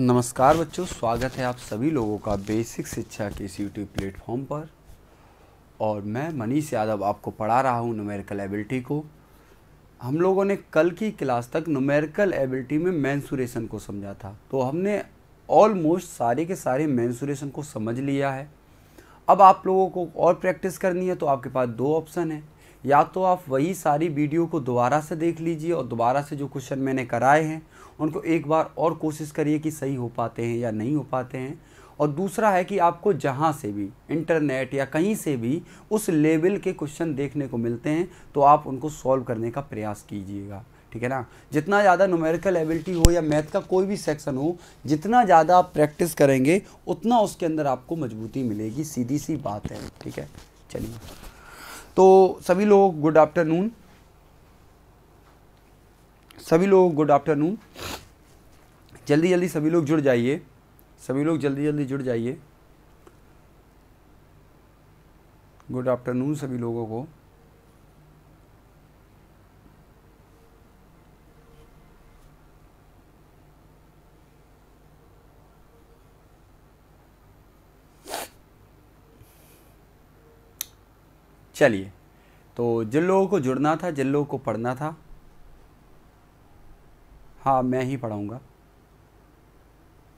नमस्कार बच्चों, स्वागत है आप सभी लोगों का बेसिक शिक्षा के इस यूट्यूब प्लेटफॉर्म पर। और मैं मनीष यादव आपको पढ़ा रहा हूँ न्यूमेरिकल एबिलिटी को। हम लोगों ने कल की क्लास तक न्यूमेरिकल एबिलिटी में मैंसूरेशन को समझा था, तो हमने ऑलमोस्ट सारे के सारे मैंसूरेशन को समझ लिया है। अब आप लोगों को और प्रैक्टिस करनी है, तो आपके पास दो ऑप्शन है। या तो आप वही सारी वीडियो को दोबारा से देख लीजिए और दोबारा से जो क्वेश्चन मैंने कराए हैं उनको एक बार और कोशिश करिए कि सही हो पाते हैं या नहीं हो पाते हैं। और दूसरा है कि आपको जहाँ से भी इंटरनेट या कहीं से भी उस लेवल के क्वेश्चन देखने को मिलते हैं, तो आप उनको सॉल्व करने का प्रयास कीजिएगा, ठीक है ना। जितना ज़्यादा न्यूमेरिकल एबिलिटी हो या मैथ का कोई भी सेक्शन हो, जितना ज़्यादा आप प्रैक्टिस करेंगे उतना उसके अंदर आपको मजबूती मिलेगी, सीधी सी बात है, ठीक है। चलिए, तो सभी लोग गुड आफ्टरनून, सभी लोग गुड आफ्टरनून। जल्दी जल्दी सभी लोग जुड़ जाइए, सभी लोग जल्दी जल्दी जुड़ जाइए। गुड आफ्टरनून सभी लोगों को। चलिए, तो जिन लोगों को जुड़ना था, जिन लोगों को पढ़ना था, हाँ मैं ही पढ़ाऊँगा।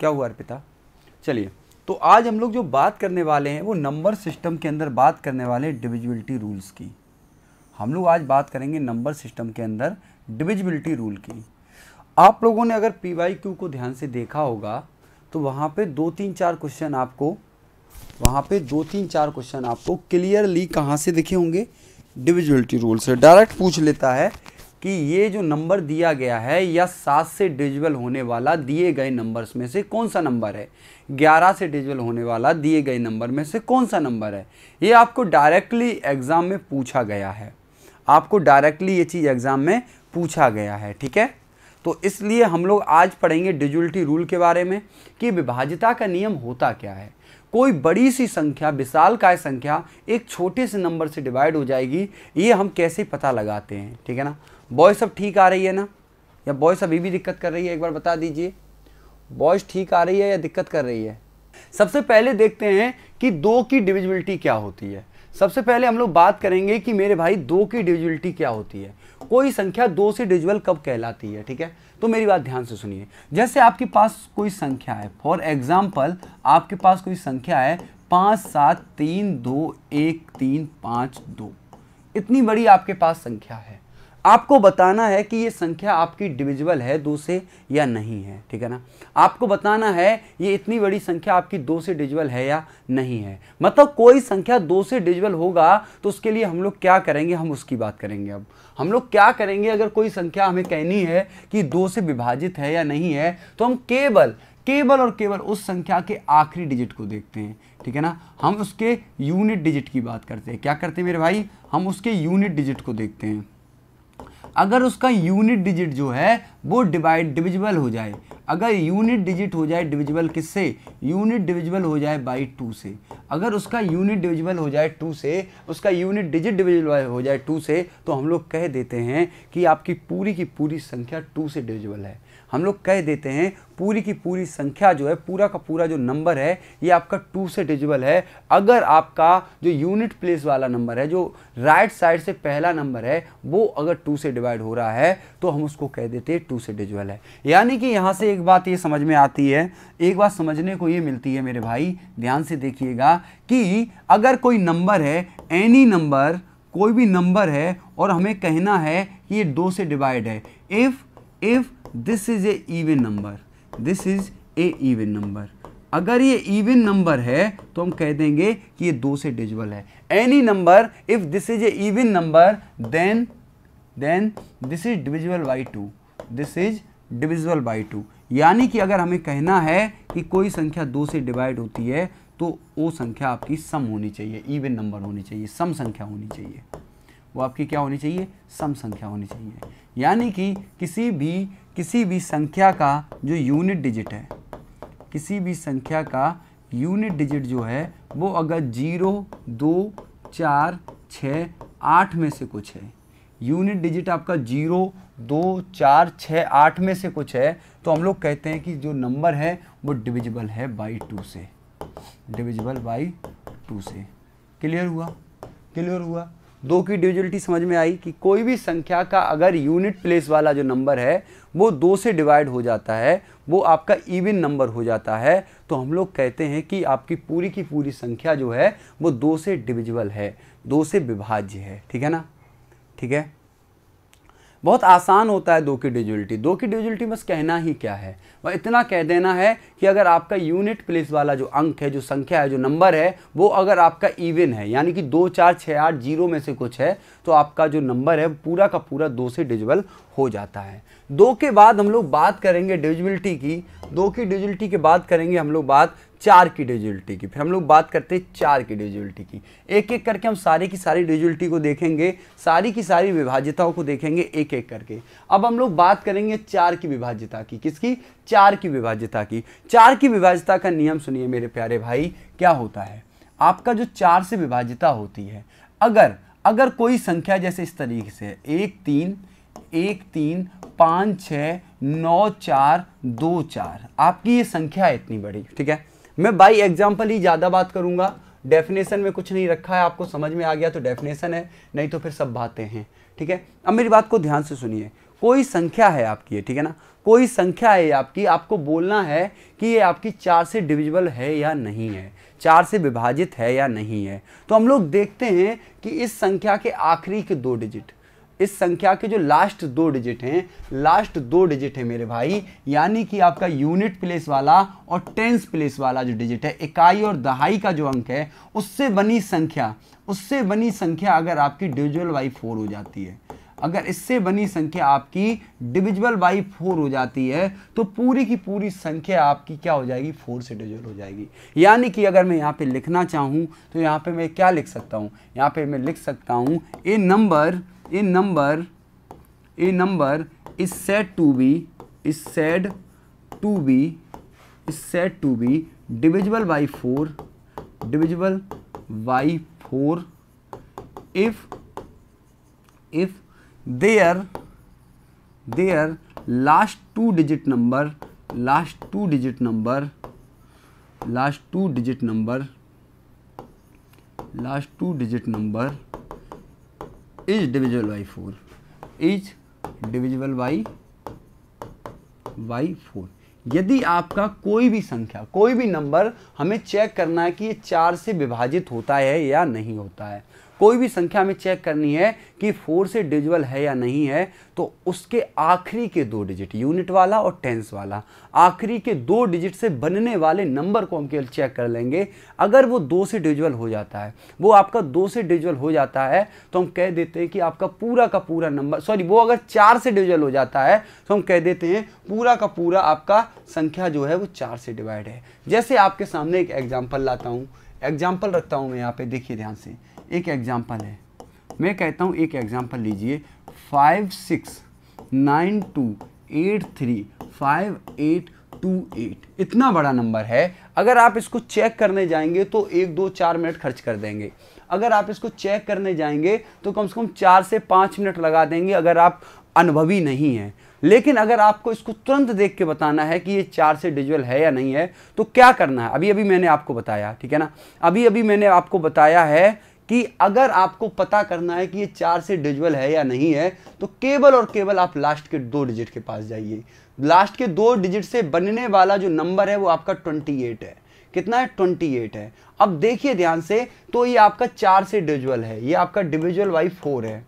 क्या हुआ अर्पिता? चलिए, तो आज हम लोग जो बात करने वाले हैं वो नंबर सिस्टम के अंदर बात करने वाले हैं डिविजिबिलिटी रूल्स की। हम लोग आज बात करेंगे नंबर सिस्टम के अंदर डिविजिबिलिटी रूल की। आप लोगों ने अगर पीवाईक्यू को ध्यान से देखा होगा तो वहाँ पर दो तीन चार क्वेश्चन आपको क्लियरली कहाँ से दिखे होंगे? डिविजिबिलिटी रूल से। डायरेक्ट पूछ लेता है कि ये जो नंबर दिया गया है या 7 से डिविजिबल होने वाला दिए गए नंबर्स में से कौन सा नंबर है, 11 से डिविजिबल होने वाला दिए गए नंबर में से कौन सा नंबर है। ये आपको डायरेक्टली एग्ज़ाम में पूछा गया है, आपको डायरेक्टली ये चीज़ एग्ज़ाम में पूछा गया है, ठीक है। तो इसलिए हम लोग आज पढ़ेंगे डिविजिबिलिटी रूल के बारे में कि विभाज्यता का नियम होता क्या है। कोई बड़ी सी संख्या, विशालकाय संख्या एक छोटे से नंबर से डिवाइड हो जाएगी, ये हम कैसे पता लगाते हैं, ठीक है ना। बॉयज़ सब ठीक आ रही है ना, या बॉयज़ अभी भी दिक्कत कर रही है? एक बार बता दीजिए, बॉयज़ ठीक आ रही है या दिक्कत कर रही है? सबसे पहले देखते हैं कि 2 की डिविजिबिलिटी क्या होती है। सबसे पहले हम लोग बात करेंगे कि मेरे भाई 2 की डिविजिबिलिटी क्या होती है, कोई संख्या 2 से डिविजिबल कब कहलाती है, ठीक है। तो मेरी बात ध्यान से सुनिए। जैसे आपके पास कोई संख्या है, फॉर एग्जाम्पल आपके पास कोई संख्या है 57321352, इतनी बड़ी आपके पास संख्या है। आपको बताना है कि ये संख्या आपकी डिविजिबल है 2 से या नहीं है, ठीक है ना। आपको बताना है ये इतनी बड़ी संख्या आपकी 2 से डिविजिबल है या नहीं है। मतलब कोई संख्या 2 से डिविजिबल होगा तो उसके लिए हम लोग क्या करेंगे, हम उसकी बात करेंगे। अब हम लोग क्या करेंगे, अगर कोई संख्या हमें कहनी है कि 2 से विभाजित है या नहीं है, तो हम केवल और केवल उस संख्या के आखिरी डिजिट को देखते हैं, ठीक है ना। हम उसके यूनिट डिजिट की बात करते हैं। क्या करते हैं मेरे भाई, हम उसके यूनिट डिजिट को देखते हैं। अगर उसका यूनिट डिजिट जो है वो डिविजिबल हो जाए, अगर यूनिट डिजिट हो जाए डिविजिबल किससे, यूनिट डिविजिबल हो जाए बाई 2 से। अगर उसका यूनिट डिविजिबल हो जाए 2 से, उसका यूनिट डिजिट डिविजिबल हो जाए 2 से, तो हम लोग कह देते हैं कि आपकी पूरी की पूरी संख्या 2 से डिविजिबल है। हम लोग कह देते हैं पूरी की पूरी संख्या जो है, पूरा का पूरा जो नंबर है ये आपका 2 से डिविजिबल है, अगर आपका जो यूनिट प्लेस वाला नंबर है, जो राइट साइड से पहला नंबर है, वो अगर 2 से डिवाइड हो रहा है तो हम उसको कह देते हैं 2 से डिविजिबल है। यानी कि यहाँ से एक बात ये समझ में आती है, एक बात समझने को ये मिलती है मेरे भाई, ध्यान से देखिएगा, कि अगर कोई नंबर है, एनी नंबर, कोई भी नंबर है, और हमें कहना है कि ये 2 से डिवाइड है, if this is a even number, this is a even number, अगर ये इवन नंबर है तो हम कह देंगे कि ये 2 से डिविजिबल है। Any number if this is a even number then this is divisible by 2, this is divisible by 2। यानी कि अगर हमें कहना है कि कोई संख्या 2 से डिवाइड होती है तो वो संख्या आपकी सम होनी चाहिए, इवन नंबर होनी चाहिए, सम संख्या होनी चाहिए, वो आपकी क्या होनी चाहिए, सम संख्या होनी चाहिए। यानी कि किसी भी संख्या का जो यूनिट डिजिट है, किसी भी संख्या का यूनिट डिजिट जो है वो अगर 0, 2, 4, 6, 8 में से कुछ है, यूनिट डिजिट आपका 0, दो, चार, छः, आठ में से कुछ है तो हम लोग कहते हैं कि जो नंबर है वो डिविजिबल है बाई टू से, डिविजिबल बाई टू से। क्लियर हुआ? क्लियर हुआ। दो की डिविजिबिलिटी समझ में आई कि कोई भी संख्या का अगर यूनिट प्लेस वाला जो नंबर है वो दो से डिवाइड हो जाता है, वो आपका इवन नंबर हो जाता है, तो हम लोग कहते हैं कि आपकी पूरी की पूरी संख्या जो है वो दो से डिविजिबल है, दो से विभाज्य है। ठीक है ना? ठीक है, बहुत आसान होता है दो की डिविजिबिलिटी। दो की डिविजिबिलिटी बस कहना ही क्या है, वह इतना कह देना है कि अगर आपका यूनिट प्लेस वाला जो अंक है, जो संख्या है, जो नंबर है वो अगर आपका इवन है, यानी कि दो, चार, छः, आठ, जीरो में से कुछ है तो आपका जो नंबर है पूरा का पूरा दो से डिविजिबल हो जाता है। दो के बाद हम लोग बात करेंगे डिविजिबिलिटी की। दो की डिविजिबिलिटी के बाद करेंगे हम लोग बात चार की डिविजिबिलिटी की, फिर हम लोग बात करते हैं चार की डिविजिबिलिटी की। एक एक करके हम सारी की सारी डिविजिबिलिटी को देखेंगे, सारी की सारी विभाज्यताओं को देखेंगे एक एक करके। अब हम लोग बात करेंगे चार की विभाज्यता की। किसकी? चार की विभाज्यता की। चार की विभाज्यता का नियम सुनिए मेरे प्यारे भाई, क्या होता है आपका जो चार से विभाज्यता होती है, अगर अगर कोई संख्या जैसे इस तरीके से 1 3 1 3 5 6 9 4 2 4 आपकी ये संख्या है इतनी बड़ी। ठीक है, मैं बाई एग्जाम्पल ही ज़्यादा बात करूँगा, डेफिनेशन में कुछ नहीं रखा है, आपको समझ में आ गया तो डेफिनेशन है, नहीं तो फिर सब बातें हैं। ठीक है, अब मेरी बात को ध्यान से सुनिए। कोई संख्या है आपकी, ठीक है ना, कोई संख्या है आपकी, आपको बोलना है कि ये आपकी चार से डिविजिबल है या नहीं है, चार से विभाजित है या नहीं है। तो हम लोग देखते हैं कि इस संख्या के आखिरी के दो डिजिट, इस संख्या के जो लास्ट दो डिजिट हैं, लास्ट दो डिजिट है मेरे भाई, यानी कि आपका यूनिट प्लेस वाला और टेंस प्लेस वाला जो डिजिट है, इकाई और दहाई का जो अंक है, उससे बनी संख्या, उससे बनी संख्या अगर आपकी डिविजिबल बाई 4 हो जाती है, अगर इससे बनी संख्या आपकी डिविजिबल बाई 4 हो जाती है तो पूरी की पूरी संख्या आपकी क्या हो जाएगी? 4 से डिविजिबल हो जाएगी। यानी कि अगर मैं यहाँ पे लिखना चाहूँ तो यहाँ पे मैं क्या लिख सकता हूँ? यहाँ पे मैं लिख सकता हूँ a number is said to be divisible by 4 if their last two digit number is divisible by 4। यदि आपका कोई भी संख्या, कोई भी नंबर, हमें चेक करना है कि ये चार से विभाजित होता है या नहीं होता है, कोई भी संख्या हमें चेक करनी है कि 4 से डिविजिबल है या नहीं है, तो उसके आखिरी के दो डिजिट, यूनिट वाला और टेंस वाला, आखिरी के दो डिजिट से बनने वाले नंबर को हम केवल चेक कर लेंगे। अगर वो 2 से डिविजिबल हो जाता है, वो आपका 2 से डिविजिबल हो जाता है तो हम कह देते हैं कि आपका पूरा का पूरा नंबर, सॉरी, वो अगर 4 से डिविजिबल हो जाता है तो हम कह देते हैं पूरा का पूरा आपका संख्या जो है वो 4 से डिवाइड है। जैसे आपके सामने एक एग्जाम्पल लाता हूँ, एग्जाम्पल रखता हूँ मैं यहाँ पे, देखिए ध्यान से, एक एग्जाम्पल है, मैं कहता हूँ एक एग्जाम्पल लीजिए 5692835828। इतना बड़ा नंबर है, अगर आप इसको चेक करने जाएंगे तो 1 2 4 मिनट खर्च कर देंगे, अगर आप इसको चेक करने जाएंगे तो कम से कम 4 से 5 मिनट लगा देंगे अगर आप अनुभवी नहीं हैं। लेकिन अगर आपको इसको तुरंत देख के बताना है कि ये 4 से डिविजिबल है या नहीं है तो क्या करना है? अभी अभी मैंने आपको बताया, ठीक है ना, अभी अभी मैंने आपको बताया है कि अगर आपको पता करना है कि ये 4 से डिविजिबल है या नहीं है तो केवल और केवल आप लास्ट के दो डिजिट के पास जाइए। लास्ट के दो डिजिट से बनने वाला जो नंबर है वो आपका 28 है। कितना है? 28 है। अब देखिए ध्यान से, तो ये आपका 4 से डिविजिबल है, ये आपका डिविजिबल बाई 4 है,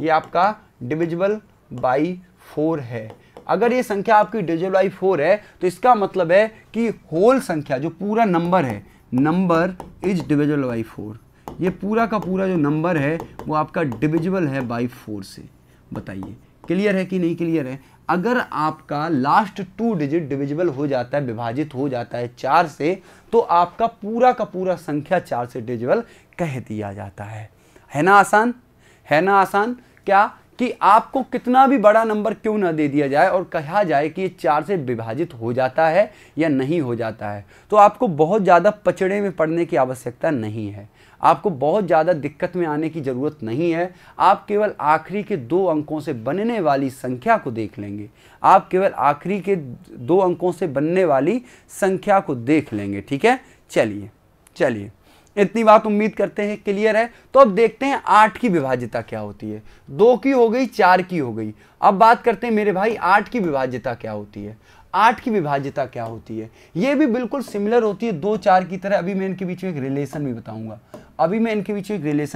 ये आपका डिविजिबल बाई 4 है। अगर ये संख्या आपकी डिविजिबल बाई 4 है तो इसका मतलब है कि होल संख्या, जो पूरा नंबर है, नंबर इज डिविजिबल बाई 4, ये पूरा का पूरा जो नंबर है वो आपका डिविजिबल है बाई 4 से। बताइए क्लियर है कि नहीं क्लियर है? अगर आपका लास्ट 2 डिजिट डिविजिबल हो जाता है, विभाजित हो जाता है 4 से, तो आपका पूरा का पूरा संख्या 4 से डिविजिबल कह दिया जाता है। है ना आसान? है ना आसान? क्या कि आपको कितना भी बड़ा नंबर क्यों ना दे दिया जाए और कहा जाए कि ये 4 से विभाजित हो जाता है या नहीं हो जाता है, तो आपको बहुत ज़्यादा पचड़े में पड़ने की आवश्यकता नहीं है। आपको बहुत ज़्यादा दिक्कत में आने की ज़रूरत नहीं है। आप केवल आखिरी के दो अंकों से बनने वाली संख्या को देख लेंगे, आप केवल आखिरी के दो अंकों से बनने वाली संख्या को देख लेंगे। ठीक है, चलिए चलिए इतनी बात उम्मीद करते हैं क्लियर है। तो अब देखते हैं 8 की विभाज्यता क्या होती है। 2 की हो गई, 4 की हो गई। अब बात करते हैं मेरे भाई 8 की विभाज्यता क्या होती है। 8 की विभाज्यता क्या होती है, ये भी बिल्कुल सिमिलर होती है 2, 4 की तरह। अभी मैं इनके बीच में एक रिलेशन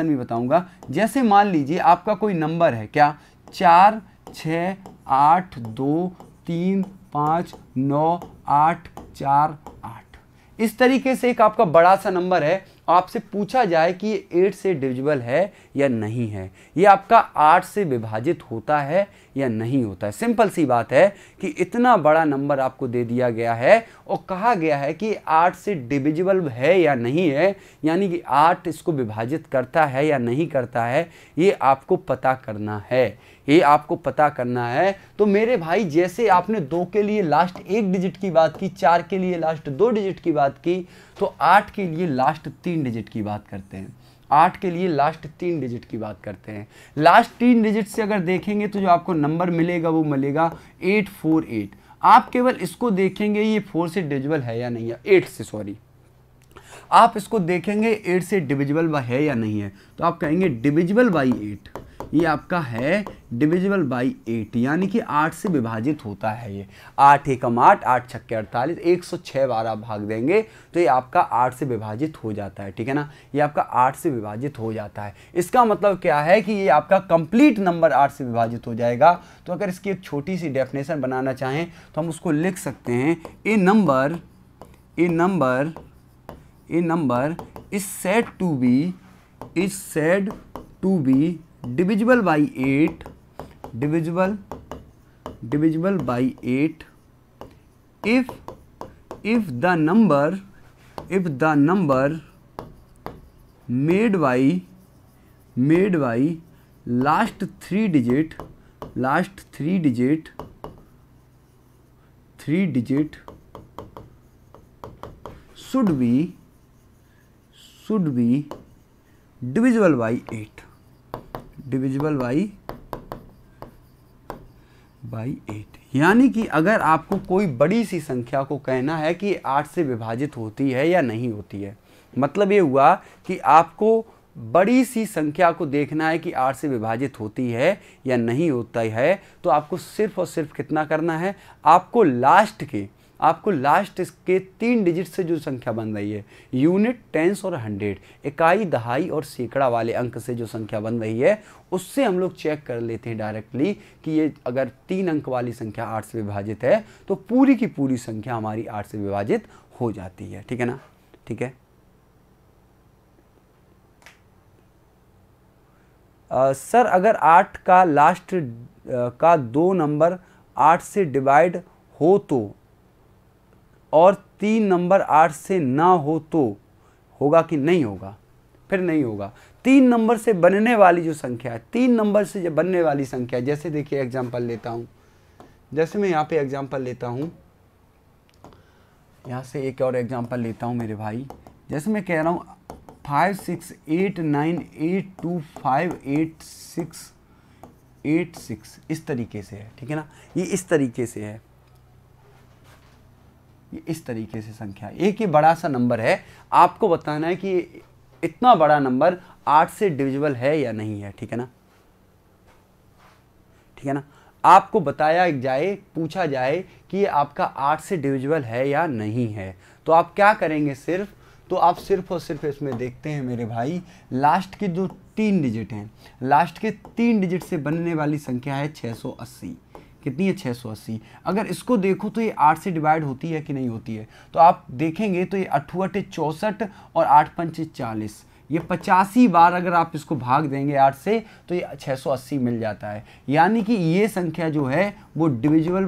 भी बताऊंगा, जैसे मान लीजिए आपका कोई नंबर है, क्या 4, 6, 8, 2, 3, 5, 9, 8, 4, 8, इस तरीके से एक आपका बड़ा सा नंबर है, आपसे पूछा जाए कि ये 8 से डिविजिबल है या नहीं है, ये आपका 8 से विभाजित होता है या नहीं होता है। सिंपल सी बात है कि इतना बड़ा नंबर आपको दे दिया गया है और कहा गया है कि 8 से डिविजिबल है या नहीं है, यानी कि 8 इसको विभाजित करता है या नहीं करता है, ये आपको पता करना है, तो मेरे भाई जैसे आपने 2 के लिए लास्ट 1 डिजिट की बात की, 4 के लिए लास्ट 2 डिजिट की बात की, तो 8 के लिए लास्ट 3 डिजिट की बात करते हैं। 8 के लिए लास्ट 3 डिजिट की बात करते हैं। लास्ट 3 डिजिट से अगर देखेंगे तो जो आपको नंबर मिलेगा वो मिलेगा 848। आप केवल इसको देखेंगे ये 4 से डिविजिबल है या नहीं है, 8 से सॉरी, आप इसको देखेंगे 8 से डिविजिबल है या नहीं है, तो आप कहेंगे डिविजिबल बाई 8, ये आपका है डिविजिबल बाई 8, यानी कि 8 से विभाजित होता है। ये 8 एकम 8, 8 छक्के 48, 106 बार आप भाग देंगे तो ये आपका 8 से विभाजित हो जाता है। ठीक है ना, ये आपका 8 से विभाजित हो जाता है। इसका मतलब क्या है कि ये आपका कंप्लीट नंबर 8 से विभाजित हो जाएगा। तो अगर इसकी एक छोटी सी डेफिनेशन बनाना चाहें तो हम उसको लिख सकते हैं, a number is said to be divisible by 8 if the number made by last three digit should be divisible by 8, यानी कि अगर आपको कोई बड़ी सी संख्या को कहना है कि 8 से विभाजित होती है या नहीं होती है, मतलब ये हुआ कि आपको बड़ी सी संख्या को देखना है कि 8 से विभाजित होती है या नहीं होता है, तो आपको सिर्फ और सिर्फ कितना करना है, आपको लास्ट के 3 डिजिट से जो संख्या बन रही है, यूनिट, टेंस और 100, इकाई, दहाई और सैकड़ा वाले अंक से जो संख्या बन रही है, उससे हम लोग चेक कर लेते हैं डायरेक्टली कि ये अगर 3 अंक वाली संख्या 8 से विभाजित है तो पूरी की पूरी संख्या हमारी 8 से विभाजित हो जाती है। ठीक है ना, ठीक है। सर अगर 8 का लास्ट का 2 नंबर 8 से डिवाइड हो तो और 3 नंबर 8 से ना हो तो होगा कि नहीं होगा? फिर नहीं होगा। 3 नंबर से बनने वाली जो संख्या है, 3 नंबर से जब बनने वाली संख्या है, जैसे देखिए एग्जांपल लेता हूँ, यहाँ से एक और एग्जांपल लेता हूँ मेरे भाई। जैसे मैं कह रहा हूँ 5, 6, 8, 9, 8, 2, 5, 8, 6, 8, 6, इस तरीके से है। ठीक है ना, ये इस तरीके से है, इस तरीके से संख्या, एक ही बड़ा सा नंबर है, आपको बताना है कि इतना बड़ा नंबर 8 से डिविजिबल है या नहीं है। ठीक है ना, ठीक है ना। आपको बताया जाए, पूछा जाए कि आपका 8 से डिविजिबल है या नहीं है, तो आप क्या करेंगे सिर्फ, तो आप सिर्फ और सिर्फ इसमें देखते हैं मेरे भाई लास्ट के जो 3 डिजिट हैं, लास्ट के 3 डिजिट से बनने वाली संख्या है 680। कितनी है? 680। अगर इसको देखो तो ये 8 से डिवाइड होती है कि नहीं होती है, तो आप देखेंगे तो ये 8 अट्ठे 64 और 8 पंचे 40, ये 85 बार अगर आप इसको भाग देंगे 8 से तो ये 680 मिल जाता है। यानी कि ये संख्या जो है वो डिविजिबल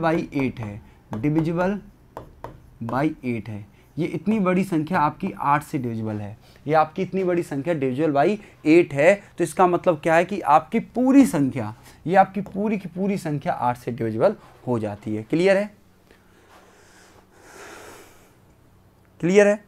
बाई 8 है, ये इतनी बड़ी संख्या आपकी 8 से डिविजिबल है, ये आपकी इतनी बड़ी संख्या डिविजिबल बाई 8 है। तो इसका मतलब क्या है कि आपकी पूरी संख्या, ये आपकी पूरी की पूरी संख्या 8 से डिविजिबल हो जाती है। क्लियर है, क्लियर है।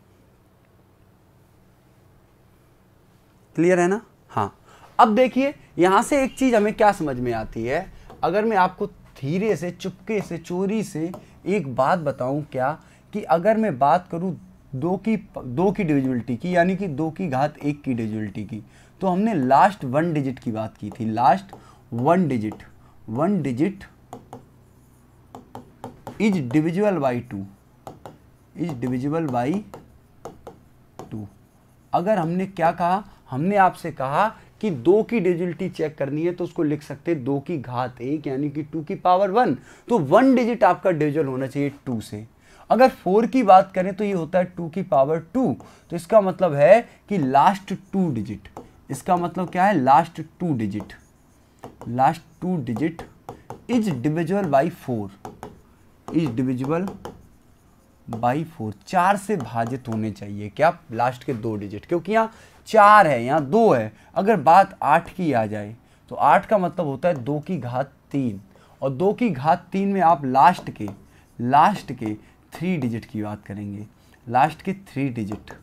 क्लियर है ना। हाँ, अब देखिए यहाँ से एक चीज़ हमें क्या समझ में आती है, अगर मैं आपको धीरे से चुपके से चोरी से एक बात बताऊं क्या, कि अगर मैं बात करूं दो की डिविजिबिलिटी की, यानी कि 2 की घात 1 की डिविजिबिलिटी की, तो हमने लास्ट 1 डिजिट की बात की थी। Last 1 digit, 1 digit is divisible by 2, is divisible by 2। अगर हमने क्या कहा, हमने आपसे कहा कि 2 की डिजिबिलिटी चेक करनी है तो उसको लिख सकते 2 की घात 1 यानी कि 2 की पावर 1, तो 1 डिजिट आपका डिविजिबल होना चाहिए 2 से। अगर 4 की बात करें तो ये होता है 2 की पावर 2, तो इसका मतलब है कि लास्ट 2 डिजिट, इसका मतलब क्या है, last 2 digit, last 2 digit is divisible by 4, is divisible by 4। 4 से भाजित होने चाहिए क्या, लास्ट के 2 डिजिट, क्योंकि यहाँ 4 है, यहाँ 2 है। अगर बात 8 की आ जाए तो 8 का मतलब होता है 2 की घात 3, और 2 की घात 3 में आप लास्ट के 3 डिजिट की बात करेंगे, लास्ट के 3 डिजिट।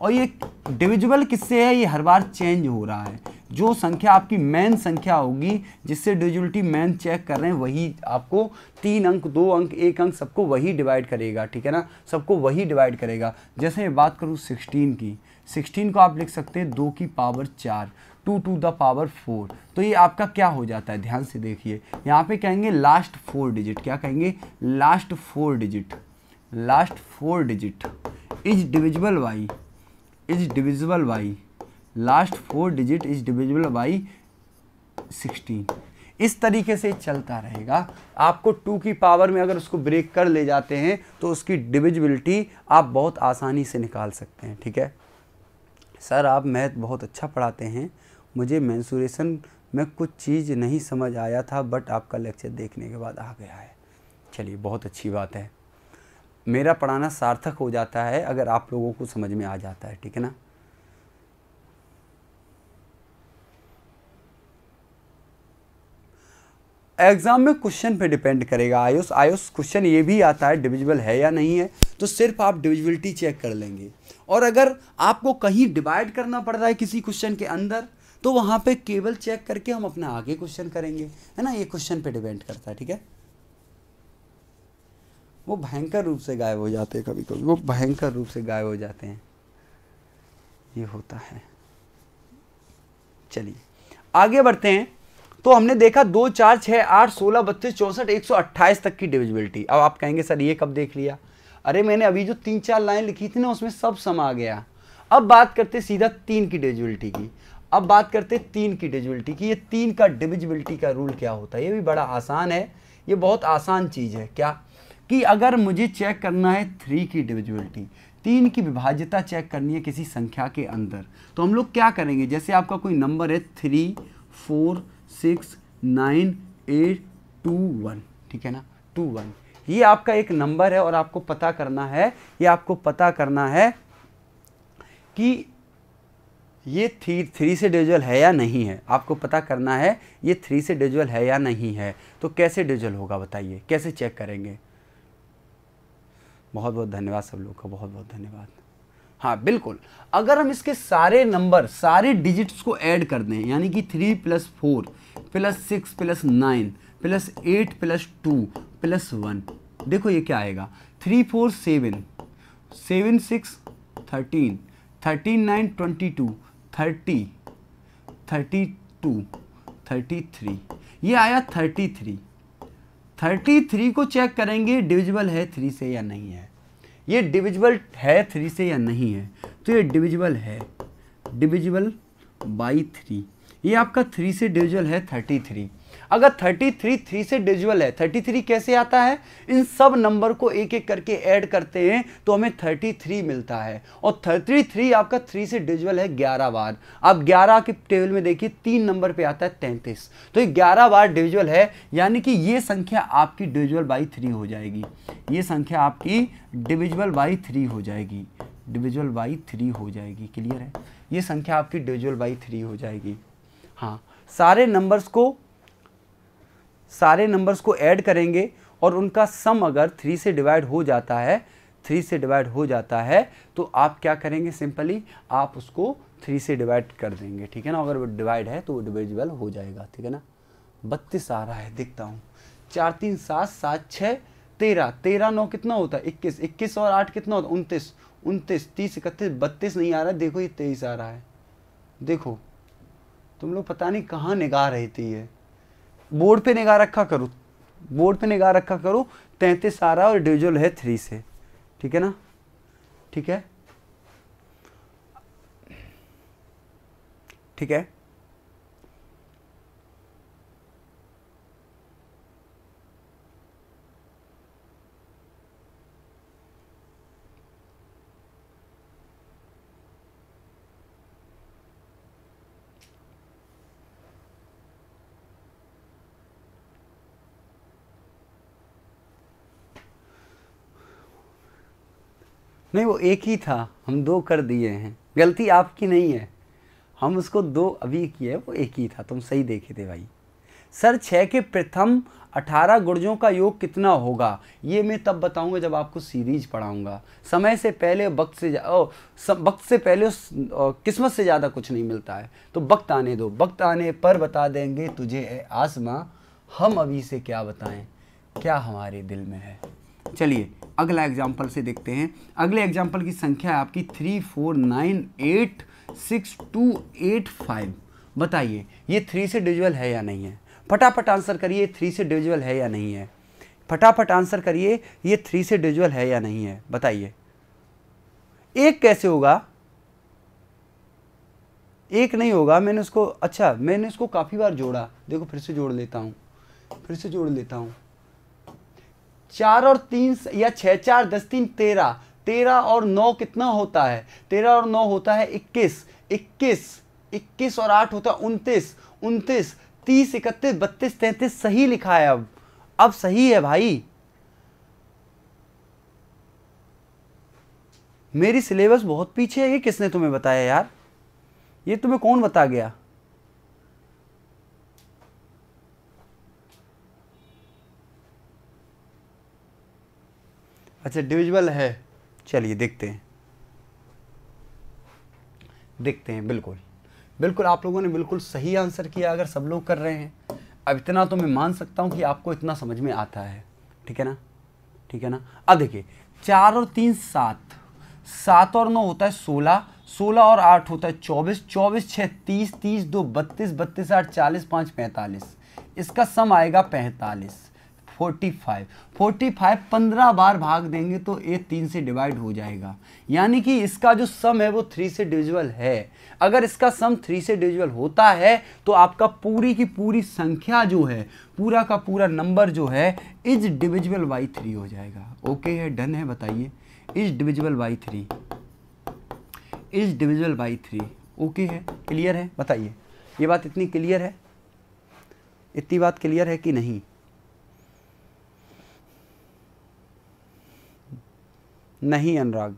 और ये डिविजिबल किससे है, ये हर बार चेंज हो रहा है। जो संख्या आपकी मेन संख्या होगी जिससे डिविजिबिलिटी मेन चेक कर रहे हैं, वही आपको 3 अंक 2 अंक 1 अंक सबको वही डिवाइड करेगा, ठीक है ना, सबको वही डिवाइड करेगा। जैसे मैं बात करूँ 16 की, 16 को आप लिख सकते हैं 2 की पावर 4, 2 टू द पावर 4। तो ये आपका क्या हो जाता है, ध्यान से देखिए, यहाँ पे कहेंगे लास्ट 4 डिजिट, क्या कहेंगे, last 4 digit, last 4 digit is divisible by, is divisible by, last 4 digit is divisible by 16। इस तरीके से चलता रहेगा। आपको 2 की पावर में अगर उसको ब्रेक कर ले जाते हैं तो उसकी डिविजिबिलिटी आप बहुत आसानी से निकाल सकते हैं। ठीक है सर, आप मैथ बहुत अच्छा पढ़ाते हैं, मुझे मैंसूरेशन में कुछ चीज़ नहीं समझ आया था, बट आपका लेक्चर देखने के बाद आ गया है। चलिए, बहुत अच्छी बात है, मेरा पढ़ाना सार्थक हो जाता है अगर आप लोगों को समझ में आ जाता है, ठीक है ना। एग्ज़ाम में क्वेश्चन पे डिपेंड करेगा। आयुष क्वेश्चन ये भी आता है डिविजिबल है या नहीं है, तो सिर्फ आप डिविजिबिलिटी चेक कर लेंगे। और अगर आपको कहीं डिवाइड करना पड़ रहा है किसी क्वेश्चन के अंदर, तो वहाँ पे केवल चेक करके हम अपना आगे क्वेश्चन करेंगे, है ना। ये क्वेश्चन पे डिपेंड करता है, ठीक है। वो भयंकर रूप से गायब हो जाते हैं, कभी कभी वो भयंकर रूप से गायब हो जाते हैं, ये होता है। चलिए आगे बढ़ते हैं। तो हमने देखा 2, 4, 6, 8, 16, 32, 64, 128 तक की डिविजिबिलिटी। अब आप कहेंगे सर ये कब देख लिया, अरे मैंने अभी जो 3-4 लाइन लिखी थी ना उसमें सब समा गया। अब बात करते सीधा 3 की डिविजिबिलिटी की। अब बात करते 3 की डिविजिबिलिटी की। ये 3 का डिविजिबिलिटी का रूल क्या होता है, ये भी बड़ा आसान है, ये बहुत आसान चीज़ है। क्या कि अगर मुझे चेक करना है 3 की डिविजिबिलिटी, 3 की विभाज्यता चेक करनी है किसी संख्या के अंदर, तो हम लोग क्या करेंगे, जैसे आपका कोई नंबर है 3, 4, 6, 9, 8, 2, 1, ठीक है ना, 2, 1, ये आपका एक नंबर है और आपको पता करना है, ये आपको पता करना है कि ये 3 से डिविजिबल है या नहीं है। आपको पता करना है ये 3 से डिविजिबल है या नहीं है, तो कैसे डिविजिबल होगा बताइए, कैसे चेक करेंगे। बहुत बहुत धन्यवाद सब लोग का, बहुत बहुत धन्यवाद। हाँ बिल्कुल, अगर हम इसके सारे नंबर, सारे डिजिट्स को ऐड कर दें, यानी कि 3 + 4 + 6 + 9 + 8 + 2 + 1, देखो ये क्या आएगा, 3, 4, 7, 7, 6, 13, 13, 9, 22, 30, 32, 33, ये आया 33। 33 को चेक करेंगे डिविजिबल है 3 से या नहीं है, ये डिविजिबल है 3 से या नहीं है, तो ये डिविजिबल है, डिविजिबल बाई 3, ये आपका 3 से डिविजिबल है 33। अगर 33 3 से डिविजिबल है, 33 कैसे आता है, इन सब नंबर को एक एक करके ऐड करते हैं तो हमें 33 मिलता है, और 33 आपका 3 से डिविजिबल है 11 बार। आप 11 के टेबल में देखिए 3 नंबर पे आता है 33, तो ये 11 बार डिविजिबल है, यानी कि ये संख्या आपकी डिविजिबल बाई 3 हो जाएगी, ये संख्या आपकी डिविजिबल बाई 3 हो जाएगी, डिविजिबल बाई 3 हो जाएगी। क्लियर है, ये संख्या आपकी डिविजिबल बाई 3 हो जाएगी। हाँ, सारे नंबर्स को ऐड करेंगे और उनका सम अगर 3 से डिवाइड हो जाता है, 3 से डिवाइड हो जाता है, तो आप क्या करेंगे, सिंपली आप उसको 3 से डिवाइड कर देंगे, ठीक है ना। अगर वो डिवाइड है तो वो डिविजिबल हो जाएगा, ठीक है ना। 32 आ रहा है, देखता हूँ 4 3 7 7 6 13 13 9 कितना होता है 21, 21 और 8 कितना होता है 29, 29 30 31 32 नहीं आ रहा है, देखो ये 23 आ रहा है। देखो तुम लोग पता नहीं कहाँ निगाह रहती है, बोर्ड पे निगाह रखा करो, बोर्ड पे निगाह रखा करो। 33 आ रहा है और डिविजिबल है 3 से, ठीक है ना, ठीक है ठीक है। नहीं वो एक ही था, हम 2 कर दिए हैं, गलती आपकी नहीं है, हम उसको 2 अभी किए, वो एक ही था, तुम सही देखे थे भाई। सर 6 के प्रथम 18 गुर्जों का योग कितना होगा, ये मैं तब बताऊंगा जब आपको सीरीज पढ़ाऊंगा। समय से पहले वक्त से वक्त से पहले किस्मत से ज़्यादा कुछ नहीं मिलता है, तो वक्त आने दो, वक्त आने पर बता देंगे तुझे है आसमां, हम अभी से क्या बताएं क्या हमारे दिल में है। चलिए अगला एग्जाम्पल से देखते हैं। अगले एग्जाम्पल की संख्या है आपकी 3 4 9 8 6 2 8 5। बताइए ये 3 से डिविजिबल है या नहीं है, फटाफट आंसर करिए। 3 से डिविजिबल है या नहीं है, फटाफट आंसर करिए। ये 3 से डिविजिबल है या नहीं है, बताइए। 1 कैसे होगा, 1 नहीं होगा, मैंने उसको अच्छा मैंने इसको काफ़ी बार जोड़ा, देखो फिर से जोड़ लेता हूँ, फिर से जोड़ लेता हूँ। 4 और 3 या 6 4 10 3 13, 13 और 9 कितना होता है, 13 और 9 होता है 21, 21 21 और 8 होता है 29 29, 30 31 32 33 सही लिखा है, अब सही है भाई। मेरी सिलेबस बहुत पीछे है, ये किसने तुम्हें बताया यार, ये तुम्हें कौन बता गया। अच्छा डिविजिबल है, चलिए देखते हैं, देखते हैं। बिल्कुल बिल्कुल आप लोगों ने बिल्कुल सही आंसर किया, अगर सब लोग कर रहे हैं। अब इतना तो मैं मान सकता हूं कि आपको इतना समझ में आता है, ठीक है ना, ठीक है ना। अब देखिए 4 और 3 7, 7 और 9 होता है 16, 16 और 8 होता है 24, 24 6 30, 30 2 32, 32 8 40 5 45, इसका सम आएगा 45, 45, 45 15 बार भाग देंगे तो ये 3 से डिवाइड हो जाएगा, यानी कि इसका जो सम है वो 3 से डिविजिबल है। अगर इसका सम 3 से डिविजिबल होता है तो आपका पूरी की पूरी संख्या जो है, पूरा का पूरा नंबर जो है इज डिविजिबल बाई 3 हो जाएगा। ओके है, डन है, बताइए। Is divisible by 3, is divisible by 3। Okay है, क्लियर है, बताइए। ये बात इतनी क्लियर है, इतनी बात क्लियर है कि नहीं। नहीं अनुराग,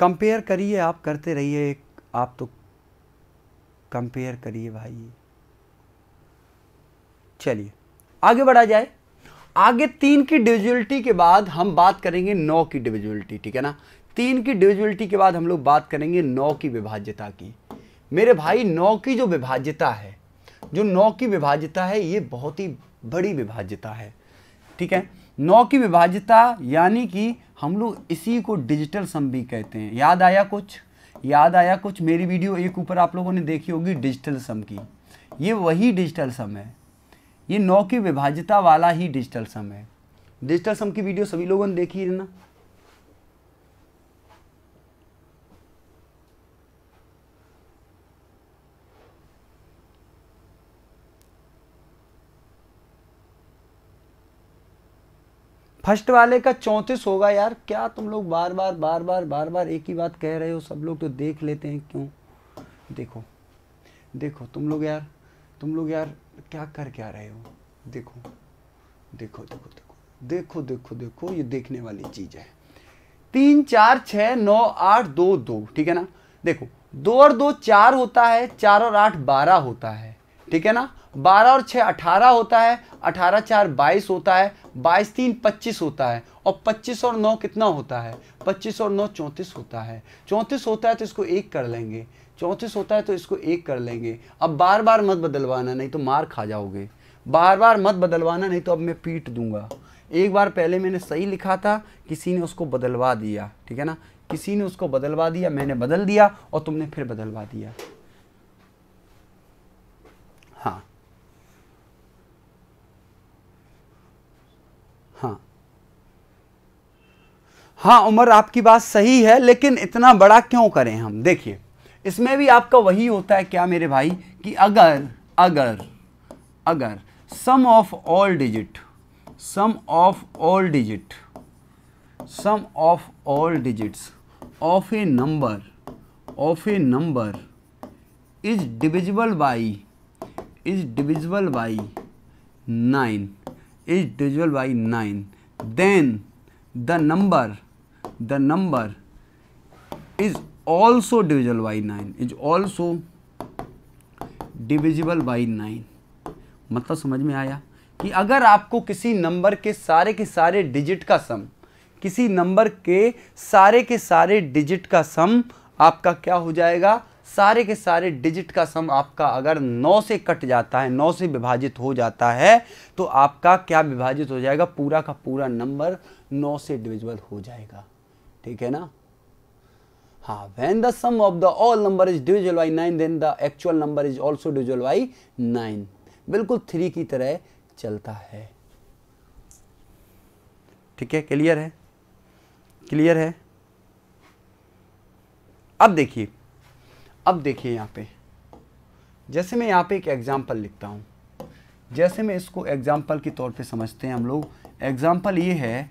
कंपेयर करिए, आप करते रहिए, आप तो कंपेयर करिए भाई। चलिए आगे बढ़ा जाए। आगे 3 की डिविजिबिलिटी के बाद हम बात करेंगे 9 की डिविजिबिलिटी, ठीक है ना। 3 की डिविजिबिलिटी के बाद हम लोग बात करेंगे 9 की विभाज्यता की। मेरे भाई 9 की जो विभाज्यता है, जो 9 की विभाज्यता है, ये बहुत ही बड़ी विभाज्यता है, ठीक है। 9 की विभाज्यता यानी कि हम लोग इसी को डिजिटल सम भी कहते हैं। याद आया कुछ, याद आया कुछ। मेरी वीडियो एक ऊपर आप लोगों ने देखी होगी डिजिटल सम की, ये वही डिजिटल सम है, ये 9 की विभाज्यता वाला ही डिजिटल सम है। डिजिटल सम की वीडियो सभी लोगों ने देखी है ना। फर्स्ट वाले का 34 होगा यार, क्या तुम लोग बार बार एक ही बात कह रहे हो, सब लोग तो देख लेते हैं क्यों। देखो देखो तुम लोग यार, तुम लोग यार क्या कर क्या रहे हो। देखो देखो देखो देखो देखो देखो देखो, ये देखने वाली चीज़ है। 3 4 6 9 8 2 2, ठीक है ना। देखो 2 और 2 4 होता है, 4 और 8 12 होता है, ठीक है ना। 12 और 6 18 होता है, 18 4 22 होता है, 22 3 25 होता है, और 25 और 9 कितना होता है, 25 और 9 34 होता है। 34 होता है तो इसको एक कर लेंगे, 34 होता है तो इसको एक कर लेंगे। अब बार बार मत बदलवाना नहीं तो मार खा जाओगे, बार बार मत बदलवाना नहीं तो अब मैं पीट दूंगा। एक बार पहले मैंने सही लिखा था, किसी ने उसको बदलवा दिया, ठीक है ना, किसी ने उसको बदलवा दिया, मैंने बदल दिया और तुमने फिर बदलवा दिया। हाँ हाँ हाँ उमर आपकी बात सही है, लेकिन इतना बड़ा क्यों करें हम। देखिए इसमें भी आपका वही होता है क्या मेरे भाई, कि अगर अगर अगर sum of all digits of a number is divisible by 9 then the number is also divisible by 9। मतलब समझ में आया कि अगर आपको किसी नंबर के सारे डिजिट का सम, किसी नंबर के सारे डिजिट का सम आपका क्या हो जाएगा, सारे के सारे डिजिट का सम आपका अगर 9 से कट जाता है, 9 से विभाजित हो जाता है, तो आपका क्या विभाजित हो जाएगा, पूरा का पूरा नंबर 9 से डिविजिबल हो जाएगा, ठीक है ना। हाँ, when the sum of the all number is divisible by 9 then the actual number is also divisible by 9, बिल्कुल 3 की तरह चलता है, ठीक है, क्लियर है, क्लियर है। अब देखिए यहाँ पे जैसे मैं यहाँ पे एक एग्जाम्पल लिखता हूँ, जैसे मैं इसको एग्जाम्पल के तौर पे समझते हैं हम लोग। एग्जाम्पल ये है,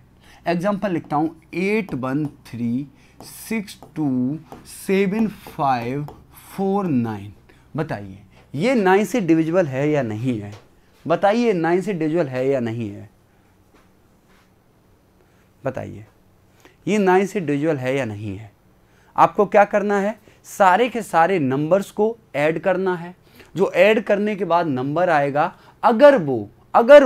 एग्जाम्पल लिखता हूँ 813627549। बताइए ये 9 से डिविजिबल है या नहीं है, बताइए 9 से डिविजिबल है या नहीं है, बताइए ये 9 से डिविजिबल है या नहीं है। आपको क्या करना है, सारे के सारे नंबर्स को ऐड करना है, जो ऐड करने के बाद नंबर आएगा, अगर